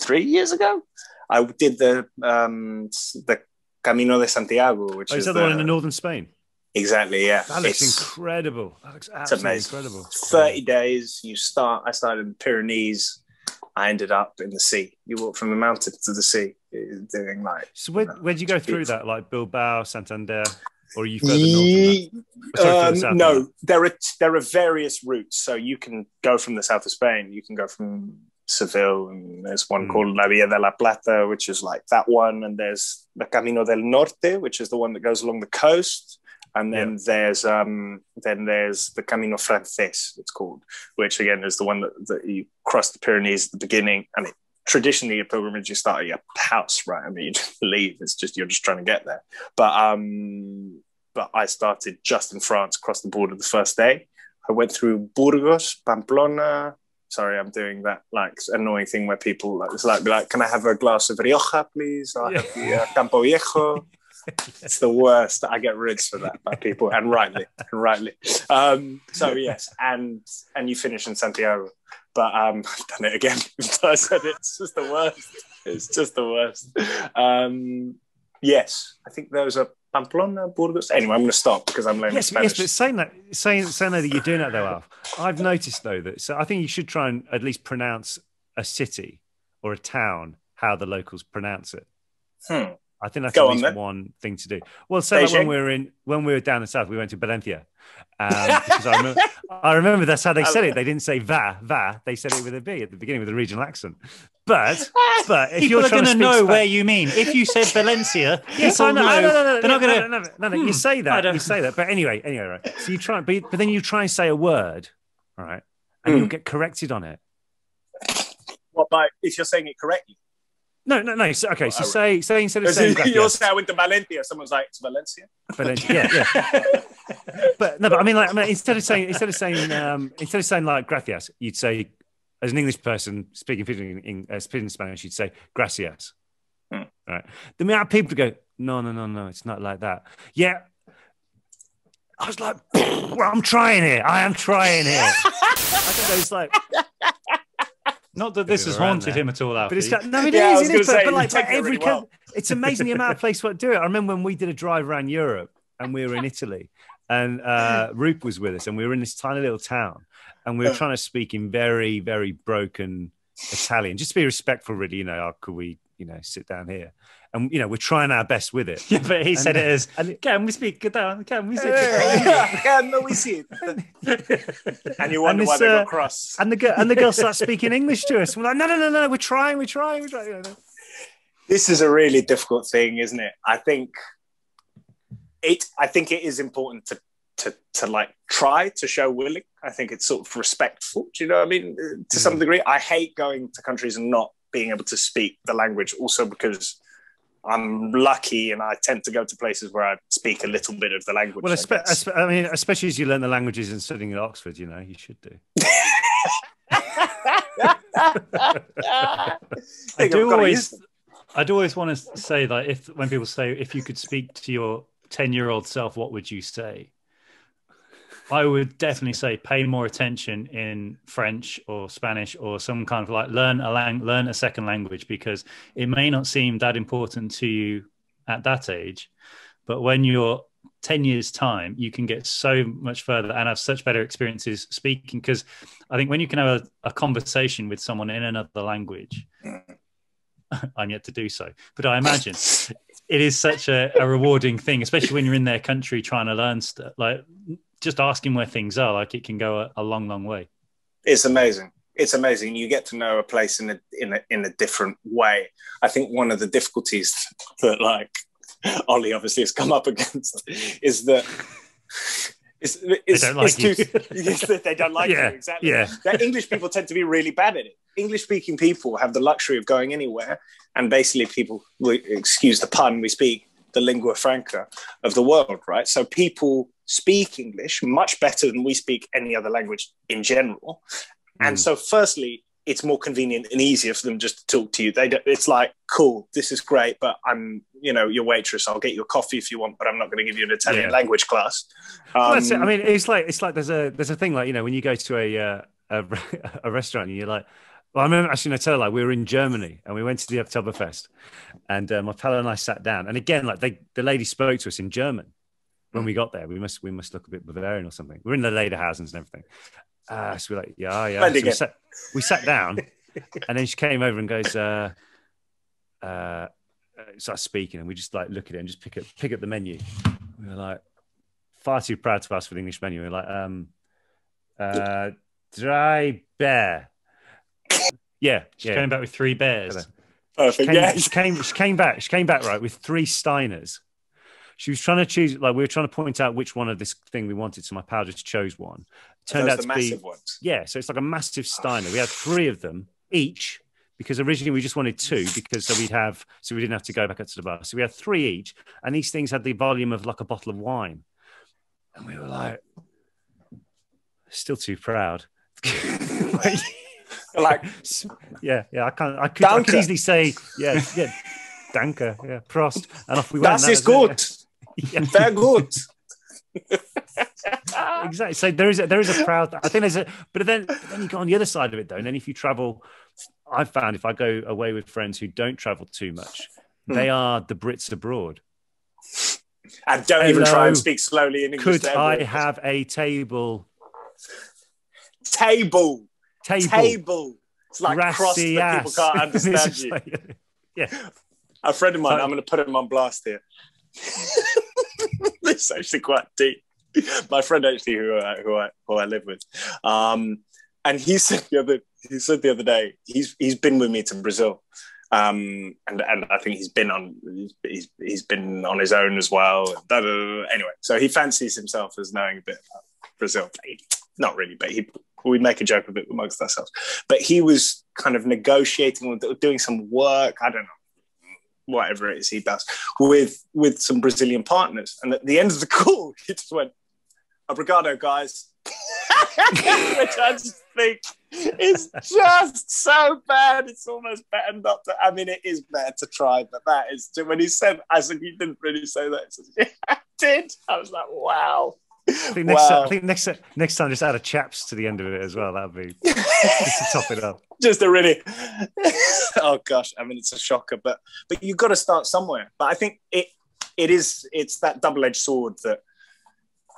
three years ago. I did the um, the Camino de Santiago, which oh, is, is that the one in the northern Spain? Exactly, yeah. That looks it's, incredible. That looks absolutely it's incredible. thirty days, you start, I started in the Pyrenees, I ended up in the sea. You walk from the mountain to the sea, doing like... So where, you know, where'd you go through that? Like Bilbao, Santander, or are you further north than that? Sorry, um, the south no, north. there are there are various routes. So you can go from the south of Spain, you can go from Seville, and there's one mm. called La Vía de la Plata, which is like that one, and there's the Camino del Norte, which is the one that goes along the coast. And then yeah. there's um, then there's the Camino Frances, it's called, which again is the one that, that you cross the Pyrenees at the beginning. I mean, traditionally, your pilgrimage, you start at your house, right? I mean, you just leave. It's just you're just trying to get there. But um, but I started just in France, crossed the border the first day. I went through Burgos, Pamplona. Sorry, I'm doing that like annoying thing where people like it's like be like, can I have a glass of Rioja, please? I yeah. have the uh, Campo Viejo. It's the worst. I get rids for that by people, and rightly, and rightly. Um, so yes, and and you finish in Santiago, but um, I've done it again. I said it's just the worst. It's just the worst. Um, yes, I think those are Pamplona, Burgos. Anyway, I'm going to stop because I'm learning yes, Spanish. Yes, but saying that, saying saying that you're doing that though, Alf. I've noticed though that so I think you should try and at least pronounce a city or a town how the locals pronounce it. Hmm. I think that's Go at least on, one thing to do. Well, so like when we were in, when we were down in south, we went to Valencia. Um, because I remember, I remember that's how they said it. They didn't say va, va. They said it with a B at the beginning with a regional accent. But, but if people you're going to know Spanish, where you mean, if you said Valencia, yes, I know. No, no, no, no, they're no, not going to. No, no, no, no, no. Hmm, you say that. You say that. But anyway, anyway, right. So you try, but, but then you try and say a word, right, and mm. you'll get corrected on it. What by if you're saying it correctly? No, no, no. So, okay, so oh, say, say instead of saying gracias. You say I went to Valencia. Someone's like, it's Valencia. Valencia, yeah, yeah. But no, but I mean, like, I mean, instead of saying, instead of saying, um, instead of saying like gracias, you'd say, as an English person speaking pidgin in uh, pidgin Spanish, you'd say gracias. Hmm. Right? The amount of people go, no, no, no, no, it's not like that. Yeah, I was like, well, I'm trying here. I am trying here. I think it's like. Not that this has haunted him at all, Alfie. But it's like, no, it yeah, is. It is. Say, but, but like, like every, really well. It's amazing the amount of places where do it. I remember when we did a drive around Europe and we were in Italy, and uh, Roop was with us, and we were in this tiny little town, and we were trying to speak in very, very broken Italian, just to be respectful, really. You know, oh, could we, you know, sit down here? And you know, we're trying our best with it. Yeah, but he and, said it as, can we speak it down? Can we sit down? Can we see it? And you wonder and this, why they got uh, cross. And the girl and the girl starts speaking English to us. We're like, no, no, no, no, we're trying, we're trying, we're trying. This is a really difficult thing, isn't it? I think it I think it is important to to to like try to show willing. I think it's sort of respectful. Do you know what I mean? To some degree. I hate going to countries and not being able to speak the language, also because I'm lucky and I tend to go to places where I speak a little bit of the language. Well, I, I, I mean, especially as you learn the languages and studying at Oxford, you know, you should do. I, I do always, I do always want to say that if when people say, if you could speak to your ten-year-old self, what would you say? I would definitely say pay more attention in French or Spanish or some kind of like learn a lang learn a second language, because it may not seem that important to you at that age, but when you're ten years time, you can get so much further and have such better experiences speaking. Because I think when you can have a, a conversation with someone in another language, I'm yet to do so, but I imagine it is such a, a rewarding thing, especially when you're in their country trying to learn stuff. Like, just asking where things are, like, it can go a, a long, long way. It's amazing. It's amazing. You get to know a place in a, in a, in a different way. I think one of the difficulties that, like, Ollie obviously has come up against is that it's, it's, they don't like it's too, you. They don't like yeah, you, exactly. Yeah. That English people tend to be really bad at it. English-speaking people have the luxury of going anywhere, and basically people, excuse the pun, we speak the lingua franca of the world, right? So people speak English much better than we speak any other language in general. And mm. so firstly, it's more convenient and easier for them just to talk to you. They don't, it's like, cool, this is great, but I'm, you know, your waitress, I'll get you a coffee if you want, but I'm not going to give you an Italian yeah. language class. Um, well, that's it. I mean, it's like, it's like there's a, there's a thing like, you know, when you go to a, uh, a, a restaurant and you're like, well, I remember actually, I tell you, like, we were in Germany and we went to the Oktoberfest, and uh, my pal and I sat down. And again, like they, the lady spoke to us in German when we got there. We must, we must look a bit Bavarian or something. We're in the Lederhausens and everything. Uh, so we're like, yeah, yeah. So we, sat, we sat down, and then she came over and goes, uh, uh, starts speaking, and we just like look at it and just pick up, pick up the menu. We were like, far too proud to ask for the English menu. We were like, um, uh, dry bear. Yeah, she yeah. came back with three bears. Perfect. She came, yeah. she came, she came back. She came back right with three Steiners. She was trying to choose. Like, we were trying to point out which one of this thing we wanted. So my pal just chose one. Turned out to be massive ones. Yeah, so it's like a massive Steiner. We had three of them each, because originally we just wanted two, because so we'd have so we didn't have to go back up to the bar. So we had three each, and these things had the volume of like a bottle of wine. And we were like, still too proud. Like, like yeah yeah I can't I could, I could easily say yeah yeah danke yeah prost and off we went. Das ist gut. Yeah. Very good. Exactly. So there is a, there is a proud I think there's a but then but then you go on the other side of it though, and then if you travel, I've found if I go away with friends who don't travel too much, mm. they are the Brits abroad. And don't Hello, even try and speak slowly in English. Could I have a table? Table. Table. Table. It's like Gracias. Cross that people can't understand you. Like, yeah. A friend of mine, I'm going to put him on blast here. It's actually quite deep. My friend actually who I, who I, who I live with. Um, and he said the other, he said the other day, he's he's been with me to Brazil. Um, and, and I think he's been on, he's, he's been on his own as well. Da, da, da, da. Anyway, so he fancies himself as knowing a bit about Brazil. Not really, but he, we make a joke of it amongst ourselves. But he was kind of negotiating or doing some work, I don't know, whatever it is he does, with with some Brazilian partners. And at the end of the call, he just went, "Obrigado, guys." Which I just think is just so bad. It's almost better not to. I mean, it is better to try, but that is, when he said, I said, "You didn't really say that." He says, "Yeah, I did." I was like, wow. I think next, wow. time, I think next, next time just add a chaps to the end of it as well. That'd be just to top it up. Just a really, oh gosh, I mean, it's a shocker, but but you've got to start somewhere. But I think it it is, it's that double-edged sword that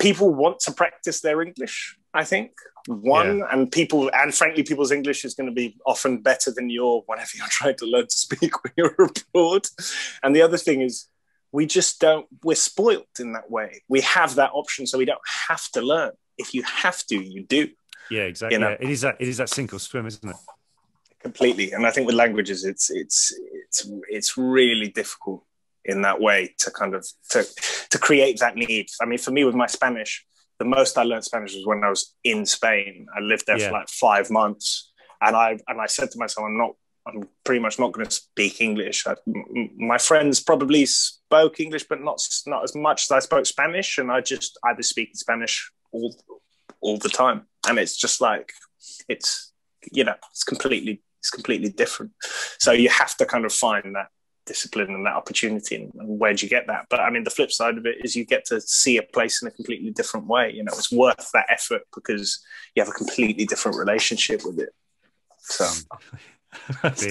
people want to practice their English, I think. One, yeah. and people, and frankly, people's English is going to be often better than your, whenever you're trying to learn to speak when you're abroad. And the other thing is, we just don't, we're spoiled in that way. We have that option, so we don't have to learn. If you have to, you do. Yeah, exactly. You know? Yeah. It is that, it is that sink or swim, isn't it? Completely. And I think with languages, it's it's it's it's really difficult in that way to kind of, to, to create that need. I mean, for me with my Spanish, the most I learned Spanish was when I was in Spain. I lived there yeah. for like five months. And I, and I said to myself, I'm not, I'm pretty much not going to speak English. I, m my friends probably spoke English, but not not as much as I spoke Spanish. And I just I was speaking Spanish all all the time, and it's just like it's you know it's completely it's completely different. So you have to kind of find that discipline and that opportunity. And where do you get that? But I mean, the flip side of it is you get to see a place in a completely different way. You know, it's worth that effort because you have a completely different relationship with it. So.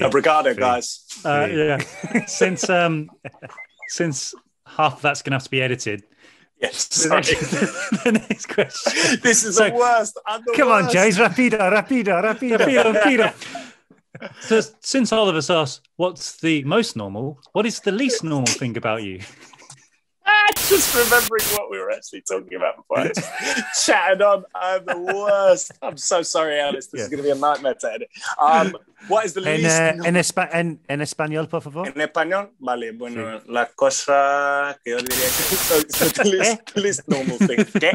Obrigado, guys. Uh, yeah. Since um, since half of that's going to have to be edited. Yes. Sorry. The next question. This is so, the worst. I'm the come worst. on, James. Rapido, rapido, rapido, rapido, rapido. So, since Oliver's asked, what's the most normal? What is the least normal thing about you? Ah, just remembering what we were actually talking about before I just chatted on. I'm the worst. I'm so sorry, Alice. This yeah. is going to be a nightmare to edit. Um, what is the en, least... Uh, en, espa en, en español, por favor. En español? Vale, bueno, sí. La cosa que yo diría que... So, so the least, least normal thing, okay?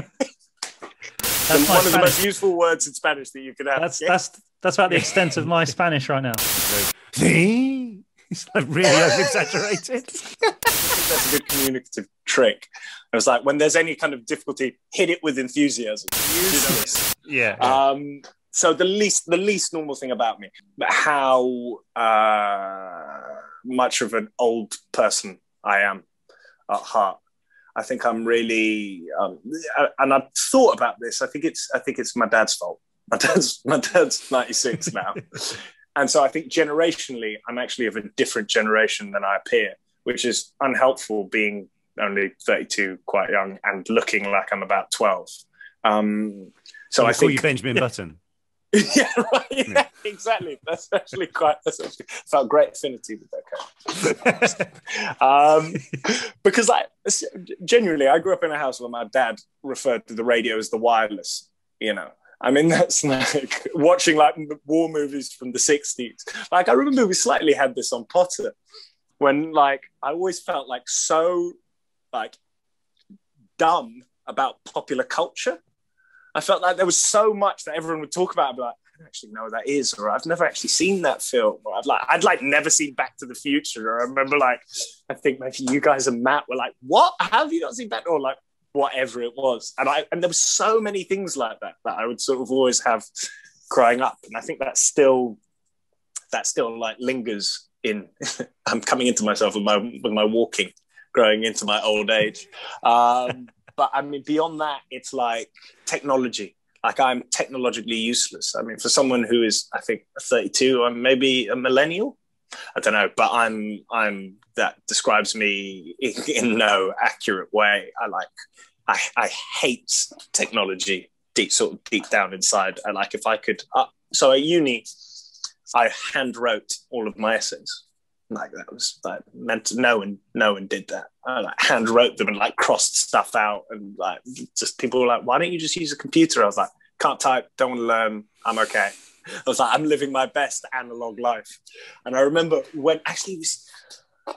That's one Spanish. Of the most useful words in Spanish that you could have. That's, okay? that's, that's about the extent of my Spanish right now. See? It's like really over-exaggerated. That's a good communicative trick. I was like, when there's any kind of difficulty, hit it with enthusiasm. Yeah. Um, so the least, the least normal thing about me, but how uh, much of an old person I am at heart. I think I'm really, um, and I've thought about this. I think it's, I think it's my dad's fault. My dad's, my dad's ninety-six now, and so I think generationally, I'm actually of a different generation than I appear. Which is unhelpful being only thirty-two, quite young, and looking like I'm about twelve. Um, so I think you Benjamin Button. Yeah, right, yeah, yeah, exactly. That's actually quite. That's actually, felt great affinity with that character. um, because I genuinely, I grew up in a house where my dad referred to the radio as the wireless. You know. I mean, that's like watching like war movies from the sixties. Like I remember we slightly had this on Potter. When like I always felt like so like dumb about popular culture. I felt like there was so much that everyone would talk about. I'd be like, I don't actually know what that is, or I've never actually seen that film, or I'd like I'd like never seen Back to the Future. Or I remember like I think maybe you guys and Matt were like, "What? How have you not seen Back?" Or like whatever it was. And I and there were so many things like that that I would sort of always have growing up. And I think that's still that still like lingers. In, I'm coming into myself with my with my walking, growing into my old age. Um, but I mean, beyond that, it's like technology. Like I'm technologically useless. I mean, for someone who is, I think, thirty-two, I'm maybe a millennial. I don't know, but I'm I'm that describes me in, in no accurate way. I like, I I hate technology deep sort of deep down inside. I like if I could. Uh, so at uni. I hand wrote all of my essays. Like that was like meant to, no one, no one did that. I like hand wrote them and like crossed stuff out and like just people were like, why don't you just use a computer? I was like, can't type, don't want to learn, I'm okay. I was like, I'm living my best analog life. And I remember when actually it was,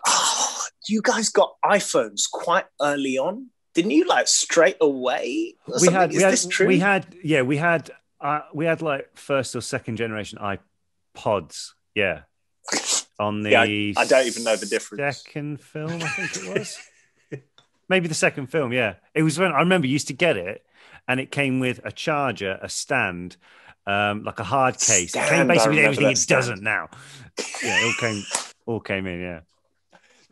oh, you guys got iPhones quite early on, didn't you? Like straight away. Or we had, is we had, this true? We had, yeah, we had, uh, we had like first or second generation iPods. Yeah. On the yeah, I, I don't even know the difference. Second film, I think it was. Maybe the second film, yeah. It was when I remember you used to get it, and it came with a charger, a stand, um, like a hard case. Stand, it came basically everything it stand. doesn't now. Yeah, it all came, all came in, yeah.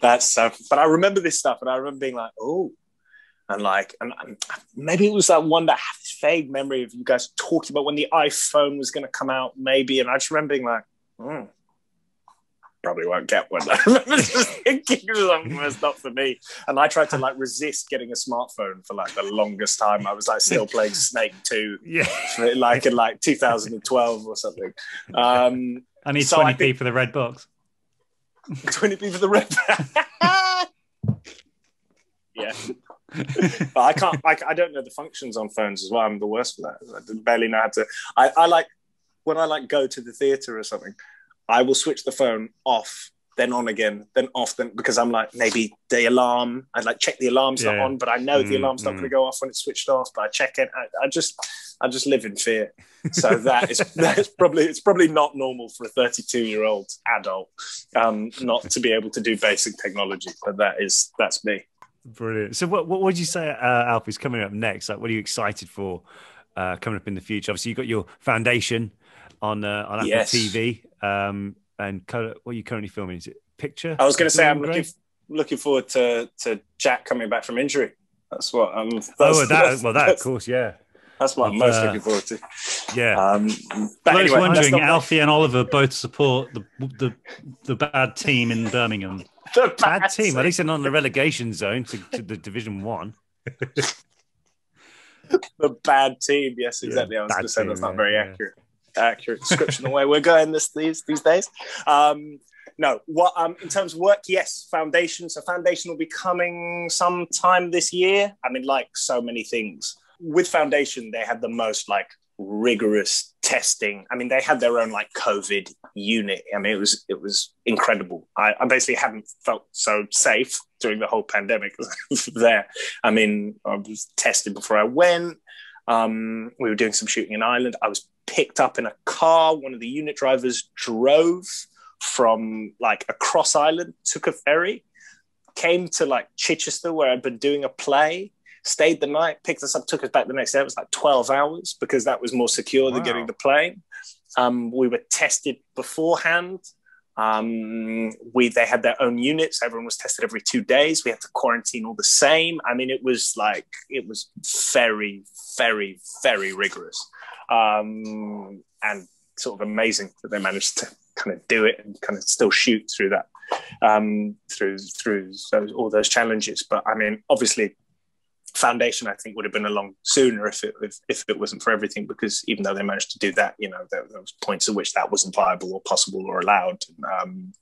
That's so. But I remember this stuff, and I remember being like, oh, and like, and, and maybe it was that one that I have this vague memory of you guys talking about when the iPhone was going to come out, maybe, and I just remember being like, hmm. probably won't get one. I remember just thinking it's not for me. And I tried to like resist getting a smartphone for like the longest time. I was like still playing Snake two, yeah, like in like two thousand twelve or something. Um, I need so twenty p I for the red box. twenty p for the red box. Yeah. But I can't, I, I don't know the functions on phones as well. I'm the worst for that. I barely know how to, I, I like, when I like go to the theater or something, I will switch the phone off, then on again, then off, then because I'm like, maybe the alarm, I'd like check the alarm's yeah. not on, but I know mm, the alarm's mm. not going to go off when it's switched off, but I check it. I, I just, I just live in fear. So that is, that is probably, it's probably not normal for a thirty-two year old adult um, not to be able to do basic technology, but that is, that's me. Brilliant. So what, what would you say, uh, Alfie's coming up next? Like, what are you excited for uh, coming up in the future? Obviously you've got your foundation on, uh, on Apple yes. T V. Um, and color, what are you currently filming? Is it Picture? I was going to say I'm looking, looking forward to, to Jack coming back from injury. That's what I'm. That's, oh, that, well, that of course, yeah. That's what I'm most uh, looking forward to. Yeah. Um, but I was anyway, wondering, Alfie and Oliver both support the the, the bad team in Birmingham. The bad, bad team. At least they're not in the relegation zone to, to the Division One. The bad team. Yes, exactly. Yeah, I was going to say that's not yeah, very yeah. accurate. accurate description the way we're going this these these days. Um no what um in terms of work, yes, foundation. So foundation will be coming sometime this year. I mean, like so many things with foundation, they had the most like rigorous testing. I mean, they had their own like COVID unit. I mean, it was it was incredible. I, I basically haven't felt so safe during the whole pandemic there. I mean, I was tested before I went. Um we were doing some shooting in Ireland. I was picked up in a car. One of the unit drivers drove from like across Ireland, took a ferry, came to like Chichester where I'd been doing a play, stayed the night, picked us up, took us back the next day. It was like twelve hours because that was more secure wow. than getting the plane. Um, we were tested beforehand. Um, we, they had their own units. Everyone was tested every two days. We had to quarantine all the same. I mean, it was like, it was very, very, very rigorous. Um, and sort of amazing that they managed to kind of do it and kind of still shoot through that, um, through through those, all those challenges. But I mean, obviously, foundation I think would have been along sooner if it if, if it wasn't for everything. Because even though they managed to do that, you know, there, there was points at which that wasn't viable or possible or allowed. Um,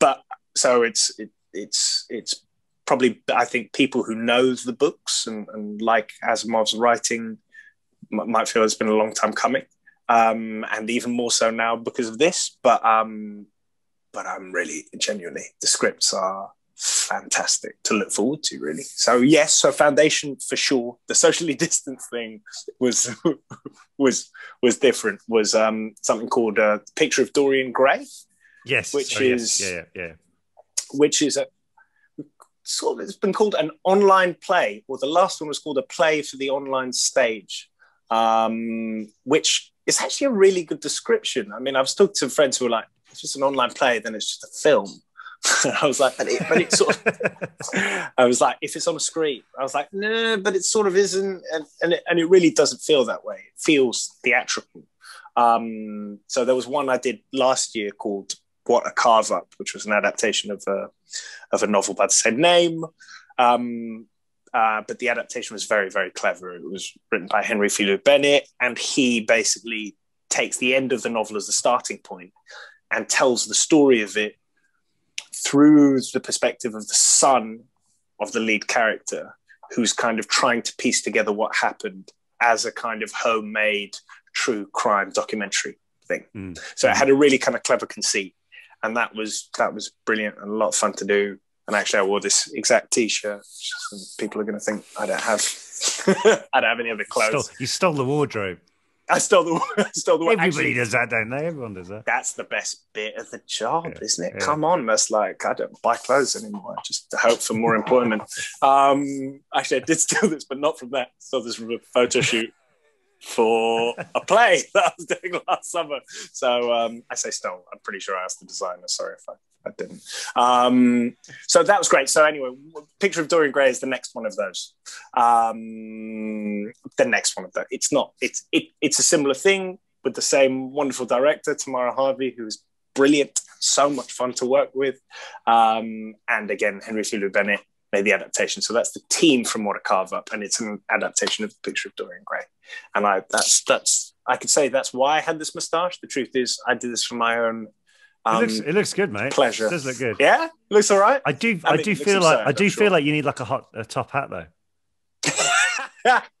but so it's it, it's it's probably I think people who know the books and, and like Asimov's writing might feel it's been a long time coming, um, and even more so now because of this. But um, but I'm really genuinely, the scripts are fantastic to look forward to, really. So yes, so foundation for sure. The socially distanced thing was was was different. Was um, something called uh, Picture of Dorian Gray. Yes, which oh, is yes. yeah, yeah, yeah, which is a sort of, it's been called an online play, or the last one was called a play for the online stage. Um, which is actually a really good description. I mean, I've talked to friends who were like, it's just an online play, then it's just a film. I was like, but it, but it sort of, I was like, if it's on a screen, I was like, no, but it sort of isn't. And, and, it, and it really doesn't feel that way. It feels theatrical. Um, so there was one I did last year called What a Carve Up, which was an adaptation of a, of a novel by the same name. Um, Uh, but the adaptation was very, very clever. It was written by Henry Fielding Bennett, and he basically takes the end of the novel as the starting point and tells the story of it through the perspective of the son of the lead character, who's kind of trying to piece together what happened as a kind of homemade true crime documentary thing. Mm. So it had a really kind of clever conceit, and that was that was brilliant and a lot of fun to do. And actually, I wore this exact T-shirt. And people are going to think I don't have I don't have any other clothes. You stole, you stole the wardrobe. I stole the. I stole the. Everybody actually, does that, don't they? Everyone does that. That's the best bit of the job, yeah, isn't it? Yeah. Come on, that's like I don't buy clothes anymore. I just hope for more employment. Um, actually, I did steal this, but not from that. I stole this from a photo shoot for a play that I was doing last summer. So um, I say stole. I'm pretty sure I asked the designer. Sorry if I, I didn't. Um, so that was great. So anyway, Picture of Dorian Gray is the next one of those. Um, the next one of those. It's not. It's it, it's a similar thing with the same wonderful director, Tamara Harvey, who is brilliant. So much fun to work with. Um, and again, Henry Fielding Bennett made the adaptation. So that's the team from What a Carve Up, and it's an adaptation of the Picture of Dorian Gray. And I that's that's I could say that's why I had this moustache. The truth is I did this for my own um, it, looks, it looks good, mate. Pleasure. It does look good. Yeah? It looks all right. I do I, I mean, do feel like absurd, I do I'm feel sure. like you need like a hot a top hat though.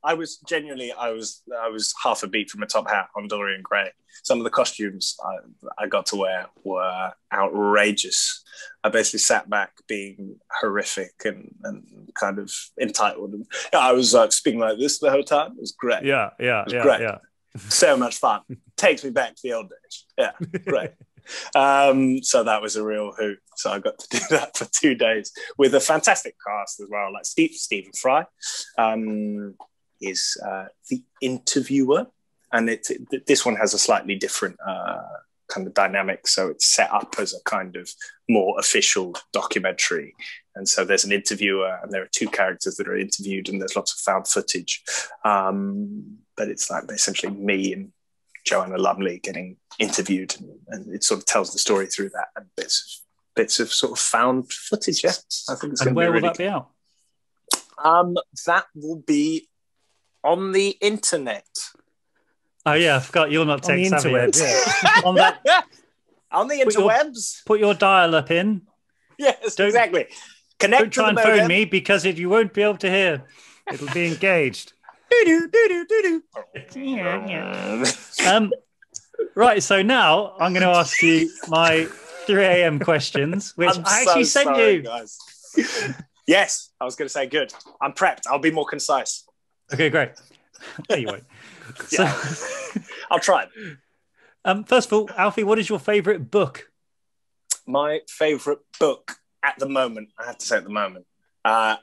I was genuinely I was I was half a beat from a top hat on Dorian Gray. Some of the costumes I, I got to wear were outrageous. I basically sat back being horrific and, and kind of entitled. And I was like speaking like this the whole time. It was great. Yeah, yeah, yeah, great. yeah. So much fun. Takes me back to the old days. Yeah, great. Um, so that was a real hoot. So I got to do that for two days with a fantastic cast as well. Like Steve, Stephen Fry um, is uh, the interviewer. And it, it, this one has a slightly different uh, kind of dynamic. So it's set up as a kind of more official documentary. And so there's an interviewer and there are two characters that are interviewed and there's lots of found footage. Um, but it's like essentially me and Joanna Lumley getting interviewed, and, and it sort of tells the story through that and bits of, bits of sort of found footage. Yeah, I think it's going to be. And where will that be out? Um, that will be on the internet. Oh yeah, I forgot you're not tech savvy. Yeah. on, that... on the interwebs. Put your, put your dial up in. Yes, don't, exactly. Connect. Don't try and modem. phone me because if you won't be able to hear, it'll be engaged. Do do do do do do. Um, right. So now I'm going to ask you my three a m questions, which I'm I actually so sent sorry, you. Guys. Yes, I was going to say good. I'm prepped. I'll be more concise. Okay, great. There you won't. So, yeah. I'll try. Um, first of all, Alfie, what is your favourite book? My favourite book at the moment, I have to say at the moment. Uh,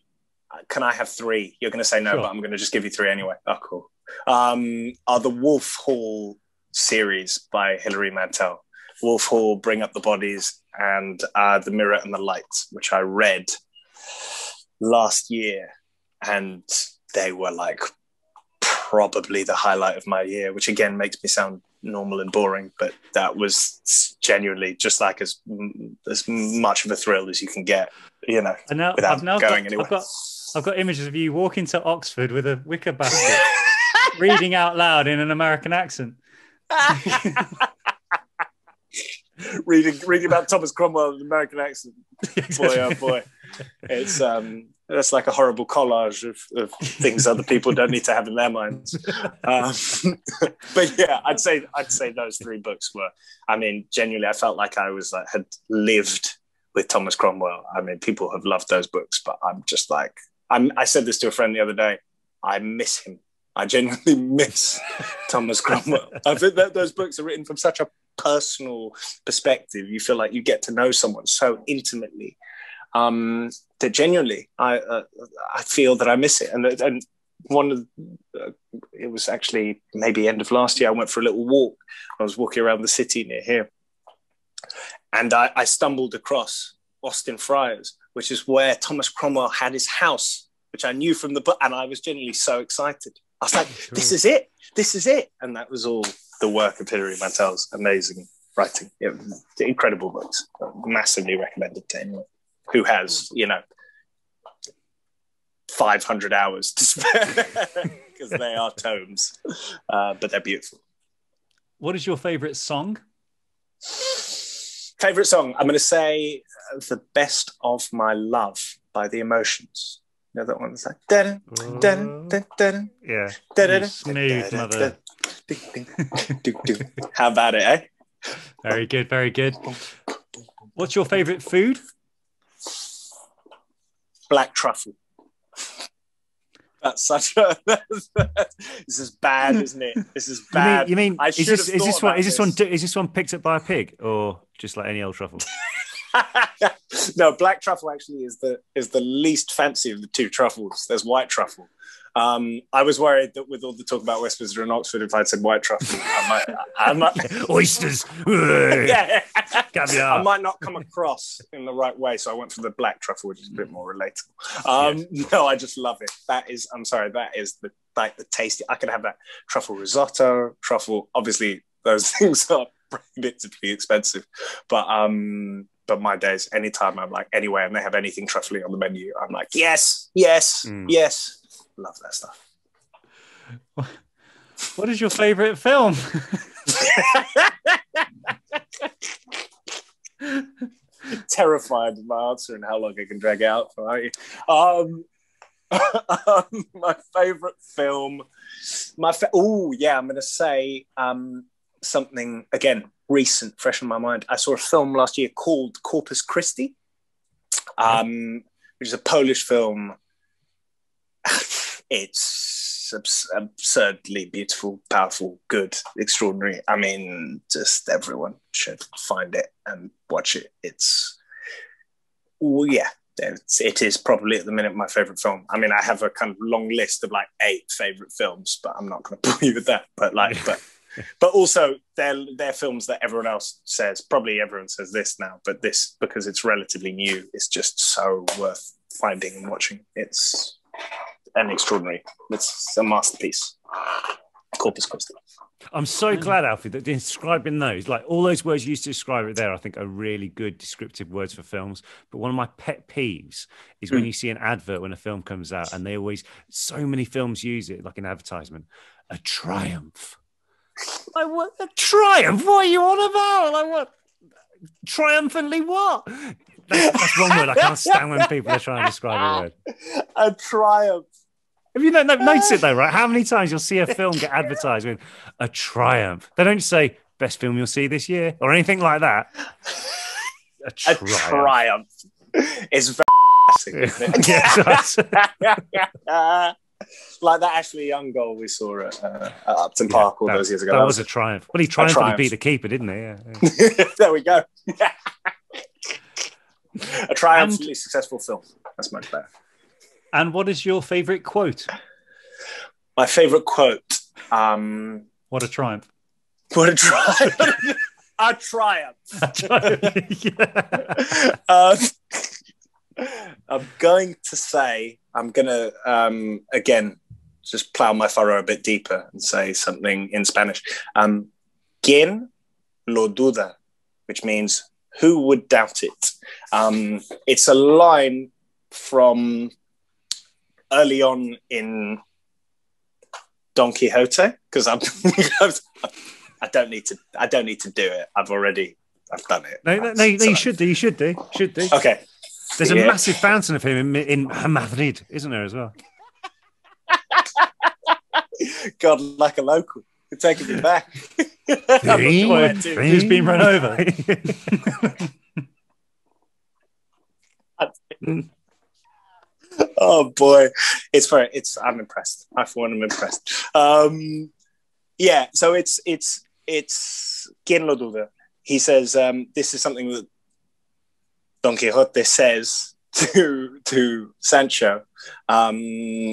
can I have three? You're going to say no, sure. But I'm going to just give you three anyway. Oh, cool. Um, are the Wolf Hall series by Hilary Mantel. Wolf Hall, Bring Up the Bodies, and uh, The Mirror and the Lights, which I read last year. And they were like... probably the highlight of my year, which again makes me sound normal and boring, but that was genuinely just like as as much of a thrill as you can get, you know, and now, without I've now going got, anywhere. I've got, I've got images of you walking to Oxford with a wicker basket, reading out loud in an American accent. reading reading about Thomas Cromwell in an American accent. Boy, oh boy. It's... um. That's like a horrible collage of, of things other people don't need to have in their minds. Um, but yeah, I'd say I'd say those three books were. I mean, genuinely, I felt like I was like had lived with Thomas Cromwell. I mean, people have loved those books, but I'm just like I'm, I said this to a friend the other day. I miss him. I genuinely miss Thomas Cromwell. I think that those books are written from such a personal perspective. You feel like you get to know someone so intimately. Um, that genuinely, I uh, I feel that I miss it. And and one of uh, it was actually maybe end of last year. I went for a little walk. I was walking around the city near here, and I, I stumbled across Austin Friars, which is where Thomas Cromwell had his house, which I knew from the book. And I was genuinely so excited. I was like, "This is it! This is it!" And that was all the work of Hilary Mantel's amazing writing. Yeah, incredible books. Massively recommended to anyone who has, you know, five hundred hours to spare, because they are tomes, uh, but they're beautiful. What is your favourite song? Favourite song? I'm going to say The Best of My Love by The Emotions. You know that one that's like, da-da, da-da, da-da, da-da, yeah, da-da, smooth da-da, mother. Da-da. How about it, eh? Very good, very good. What's your favourite food? Black truffle. That's such a. This is bad, isn't it? This is bad. You mean? You mean I is, this, is this one? Is this one? Is this one picked up by a pig, or just like any old truffle? No, black truffle actually is the is the least fancy of the two truffles. There's white truffle. Um, I was worried that with all the talk about Westminster and Oxford, if I'd said white truffle, I might, I might... oysters, yeah, I might not come across in the right way. So I went for the black truffle, which is a bit more relatable. Um, yes. No, I just love it. That is, I'm sorry, that is the like the tasty. I could have that truffle risotto, truffle. Obviously, those things are prohibitively expensive, but um. But my days, anytime I'm like anywhere and they have anything truffly on the menu, I'm like, yes, yes, mm. yes. Love that stuff. What is your favourite film? Terrified of my answer and how long I can drag it out for, aren't you? Um, um, my favourite film. My fa- oh yeah, I'm going to say um, something again. Recent, fresh in my mind. I saw a film last year called Corpus Christi, um, which is a Polish film. It's abs- absurdly beautiful, powerful, good, extraordinary. I mean, just everyone should find it and watch it. It's, well, yeah, it's, it is probably at the minute my favourite film. I mean, I have a kind of long list of like eight favourite films, but I'm not going to bore you with that. But like, but. But also, they're, they're films that everyone else says, probably everyone says this now, but this, because it's relatively new, it's just so worth finding and watching. It's an extraordinary, it's a masterpiece. Corpus Christi. I'm so glad, Alfie, that describing those, like all those words you used to describe it there, I think are really good descriptive words for films. But one of my pet peeves is mm. when you see an advert when a film comes out, and they always, so many films use it, like an advertisement, a triumph. Like, what a triumph? What are you on about? Like, what triumphantly? What? That's, that's wrong word. I can't stand when people are trying to describe a word. A triumph. Have you not noticed it though, right? How many times you'll see a film get advertised with a triumph? They don't say best film you'll see this year or anything like that. A triumph. A triumph. It's very classic, isn't it? Like that Ashley Young goal we saw at, uh, at Upton yeah, Park all that, those years ago. That, that was, was a triumph. Well, he triumphantly beat the keeper, didn't he? Yeah, yeah. There we go. A triumphantly and, successful film. That's much better. And what is your favourite quote? My favourite quote. Um, what a triumph. What a triumph. A triumph. A triumph. Yeah. um, I'm going to say, I'm going to, um, again, just plough my furrow a bit deeper and say something in Spanish. Um, ¿Quién lo duda? Which means, who would doubt it? Um, it's a line from early on in Don Quixote, because I'm... I don't need to, I don't need to do it. I've already, I've done it. No, no, no you, you should do, you should do, should do. Okay. There's a yeah. massive fountain of him in, in Madrid, isn't there, as well? God, like a local. It's taking me back. He's been run over. Oh, boy. It's very, it's, I'm impressed. I, for one, am impressed. Um, yeah, so it's, it's, it's, ¿Quién lo duda? He says, um, this is something that Don Quixote says to to Sancho, um,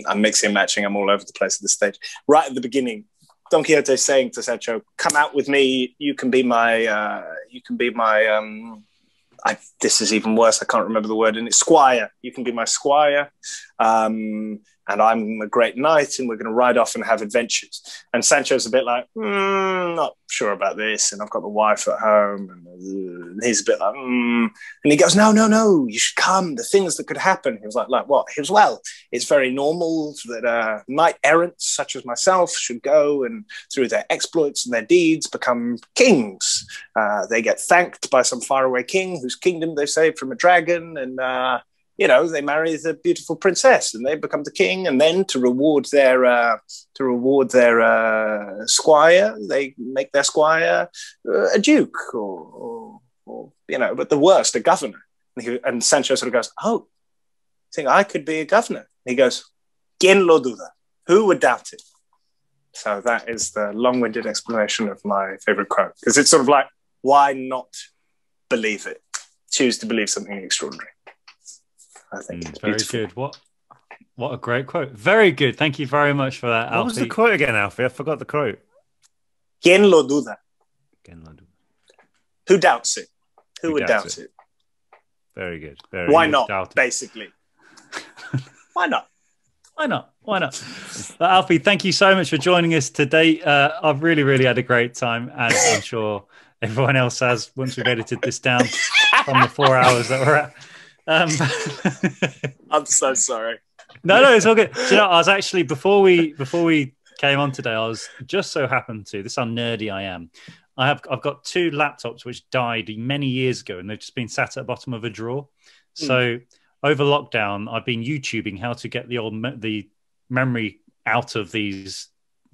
I'm mixing and matching, I'm all over the place at this stage. Right at the beginning, Don Quixote is saying to Sancho, come out with me, you can be my, uh, you can be my, um, I, this is even worse, I can't remember the word, and it's squire, you can be my squire, um, and I'm a great knight, and we're going to ride off and have adventures. And Sancho's a bit like, mm, not sure about this, and I've got the wife at home, and he's a bit like, mm. And he goes, no, no, no, you should come, the things that could happen. He was like, like what? He was, well, it's very normal that uh, knight errants such as myself should go and through their exploits and their deeds become kings. Uh, they get thanked by some faraway king whose kingdom they saved from a dragon, and uh, you know, they marry the beautiful princess and they become the king. And then to reward their uh, to reward their uh, squire, they make their squire uh, a duke or, or, or you know, but the worst, a governor. And, he, and Sancho sort of goes, "Oh, I think I could be a governor." And he goes, "Quien lo duda? Who would doubt it?" So that is the long-winded explanation of my favorite quote, because it's sort of like, why not believe it? Choose to believe something extraordinary. I think mm, it's very beautiful. Good. What, what a great quote. Very good. Thank you very much for that, Alfie. What was the quote again, Alfie? I forgot the quote. Quien lo duda? Quien lo duda? Who doubts it? Who, Who would doubts doubt it? it? Very good. Very Why good. not, Doubt basically? Why not? Why not? Why not? Well, Alfie, thank you so much for joining us today. Uh, I've really, really had a great time, as I'm sure everyone else has, once we've edited this down from the four hours that we're at. Um, I'm so sorry. No, no, it's all good. So, you know, I was actually, before we before we came on today, I was just so happened to, this is how nerdy I am, I have I've got two laptops which died many years ago, and they've just been sat at the bottom of a drawer. Mm. So over lockdown, I've been YouTubing how to get the old me the memory out of these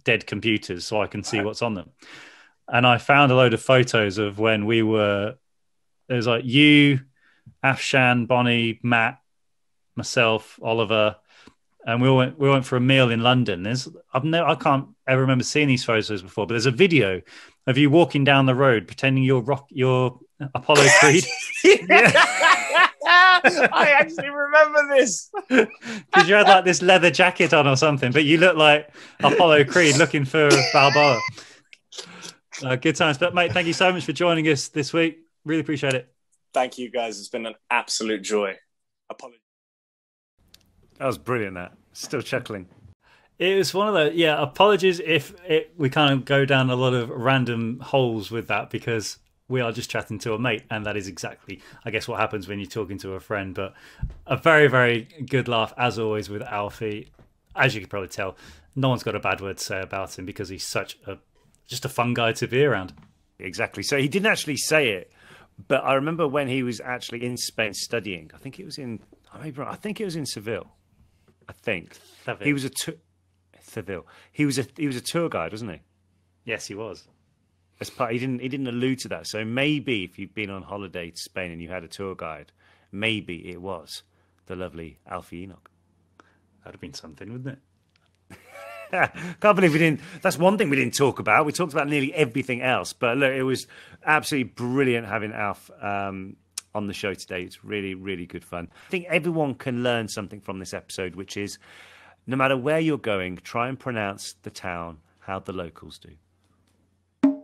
dead computers so I can see what's on them. And I found a load of photos of when we were. It was like you, Afshan, Bonnie, Matt, myself, Oliver, and we all went. We went for a meal in London. There's I've no I can't ever remember seeing these photos before, but there's a video of you walking down the road pretending you're rock, you're Apollo Creed. I actually remember this because you had like this leather jacket on or something, but you look like Apollo Creed looking for Balboa. Uh, good times, but mate, thank you so much for joining us this week. Really appreciate it. Thank you, guys. It's been an absolute joy. Apologies. That was brilliant. That still chuckling. It was one of the, yeah, apologies if it, we kind of go down a lot of random holes with that, because we are just chatting to a mate, and that is exactly, I guess, what happens when you're talking to a friend. But a very, very good laugh, as always, with Alfie. As you can probably tell, no one's got a bad word to say about him, because he's such a, just a fun guy to be around. Exactly. So he didn't actually say it, but I remember when he was actually in Spain studying, I think it was in, I think it was in Seville. I think. Seville. He was a... Seville. He was a he was a tour guide, wasn't he? Yes, he was. As part, he didn't he didn't allude to that. So maybe if you've been on holiday to Spain and you had a tour guide, maybe it was the lovely Alfie Enoch. That'd have been something, wouldn't it? Can't believe we didn't. That's one thing we didn't talk about. We talked about nearly everything else, but look, it was absolutely brilliant having Alf um, on the show today. It's really really good fun. I think everyone can learn something from this episode, which is, no matter where you're going, try and pronounce the town how the locals do.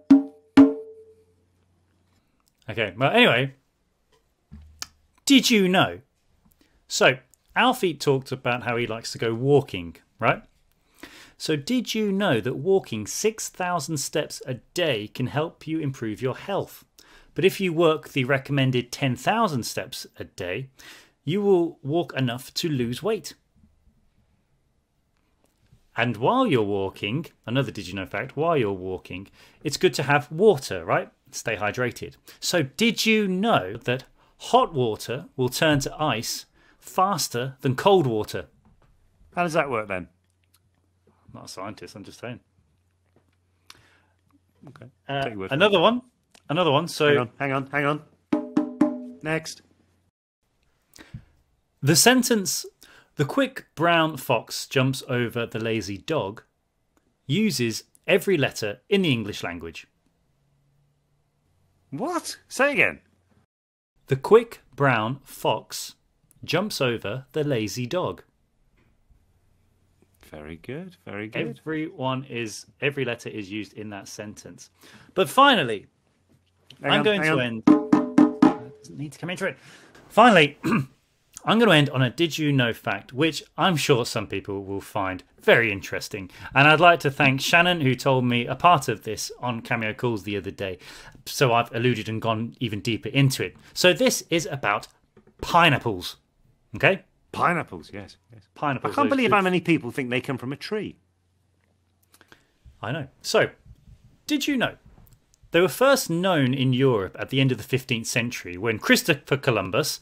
Okay, well, anyway, did you know? So, Alfie talked about how he likes to go walking, right? So, did you know that walking six thousand steps a day can help you improve your health? But if you work the recommended ten thousand steps a day, you will walk enough to lose weight. And while you're walking, another did you know fact, while you're walking, it's good to have water, right? Stay hydrated. So did you know that hot water will turn to ice faster than cold water? How does that work then? I'm not a scientist, I'm just saying. Okay. Uh, another one. Another one. So hang on, hang on, hang on. Next. The sentence, "The quick brown fox jumps over the lazy dog," uses every letter in the English language. What? Say again. The quick brown fox jumps over the lazy dog. Very good, very good. Everyone is, every letter is used in that sentence. But finally, hang I'm on, going to on. end... It doesn't need to come into it. Finally... I'm going to end on a did you know fact, which I'm sure some people will find very interesting. And I'd like to thank Shannon, who told me a part of this on Cameo Calls the other day. So I've alluded and gone even deeper into it. So this is about pineapples. Okay? Pineapples, yes, yes. Pineapples. I can't believe how many people think they come from a tree. I know. So, did you know? They were first known in Europe at the end of the fifteenth century when Christopher Columbus,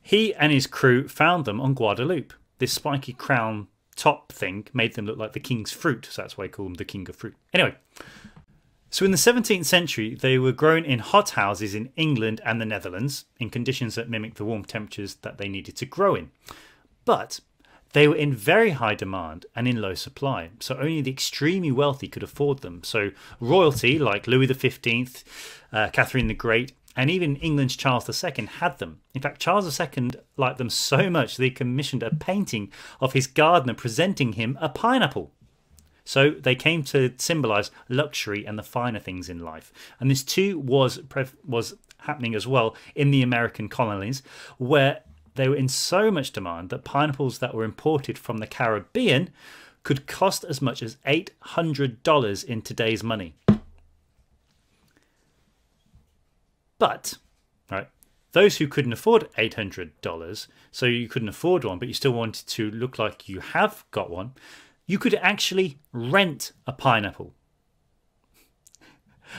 he and his crew found them on Guadeloupe. This spiky crown top thing made them look like the king's fruit, so that's why they call them the king of fruit. Anyway, so in the seventeenth century, they were grown in hot houses in England and the Netherlands in conditions that mimicked the warm temperatures that they needed to grow in. But they were in very high demand and in low supply, so only the extremely wealthy could afford them. So royalty like Louis the fifteenth, uh, Catherine the Great, and even England's Charles the second had them. In fact, Charles the second liked them so much that he commissioned a painting of his gardener presenting him a pineapple. So they came to symbolise luxury and the finer things in life. And this too was was happening as well in the American colonies, where they were in so much demand that pineapples that were imported from the Caribbean could cost as much as eight hundred dollars in today's money. But, right, those who couldn't afford eight hundred dollars, so you couldn't afford one, but you still wanted to look like you have got one, you could actually rent a pineapple.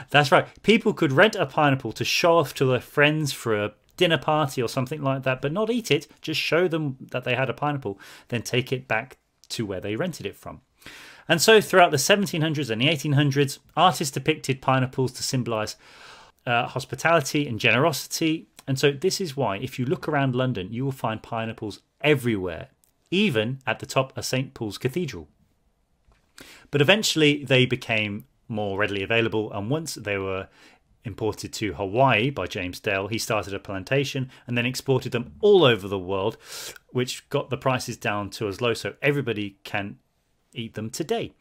That's right. People could rent a pineapple to show off to their friends for a dinner party or something like that, but not eat it, just show them that they had a pineapple, then take it back to where they rented it from. And so throughout the seventeen hundreds and the eighteen hundreds, artists depicted pineapples to symbolise Uh, hospitality and generosity. And so this is why if you look around London, you will find pineapples everywhere, even at the top of Saint Paul's Cathedral. But eventually they became more readily available, and once they were imported to Hawaii by James Dale, he started a plantation and then exported them all over the world, which got the prices down to as low so everybody can eat them today.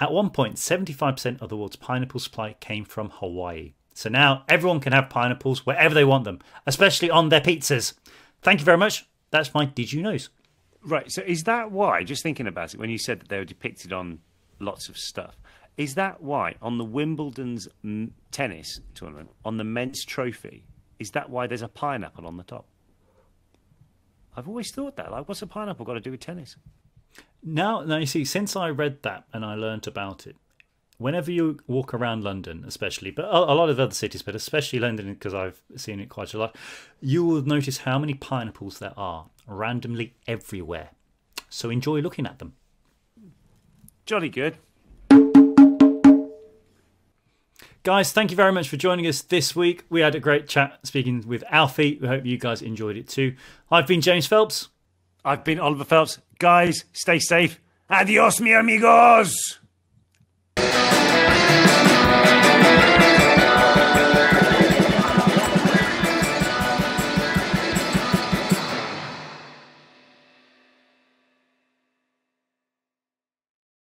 At one point, seventy-five percent of the world's pineapple supply came from Hawaii. So now everyone can have pineapples wherever they want them, especially on their pizzas. Thank you very much. That's my Did You Knows. Right. So is that why, just thinking about it, when you said that they were depicted on lots of stuff, is that why on the Wimbledon's tennis tournament, on the men's trophy, is that why there's a pineapple on the top? I've always thought that. Like, what's a pineapple got to do with tennis? Now, now you see, since I read that and I learnt about it, whenever you walk around London, especially, but a lot of other cities, but especially London, because I've seen it quite a lot, you will notice how many pineapples there are randomly everywhere. So enjoy looking at them. Jolly good. Guys, thank you very much for joining us this week. We had a great chat speaking with Alfie. We hope you guys enjoyed it too. I've been James Phelps. I've been Oliver Phelps. Guys, stay safe. Adios, mi amigos.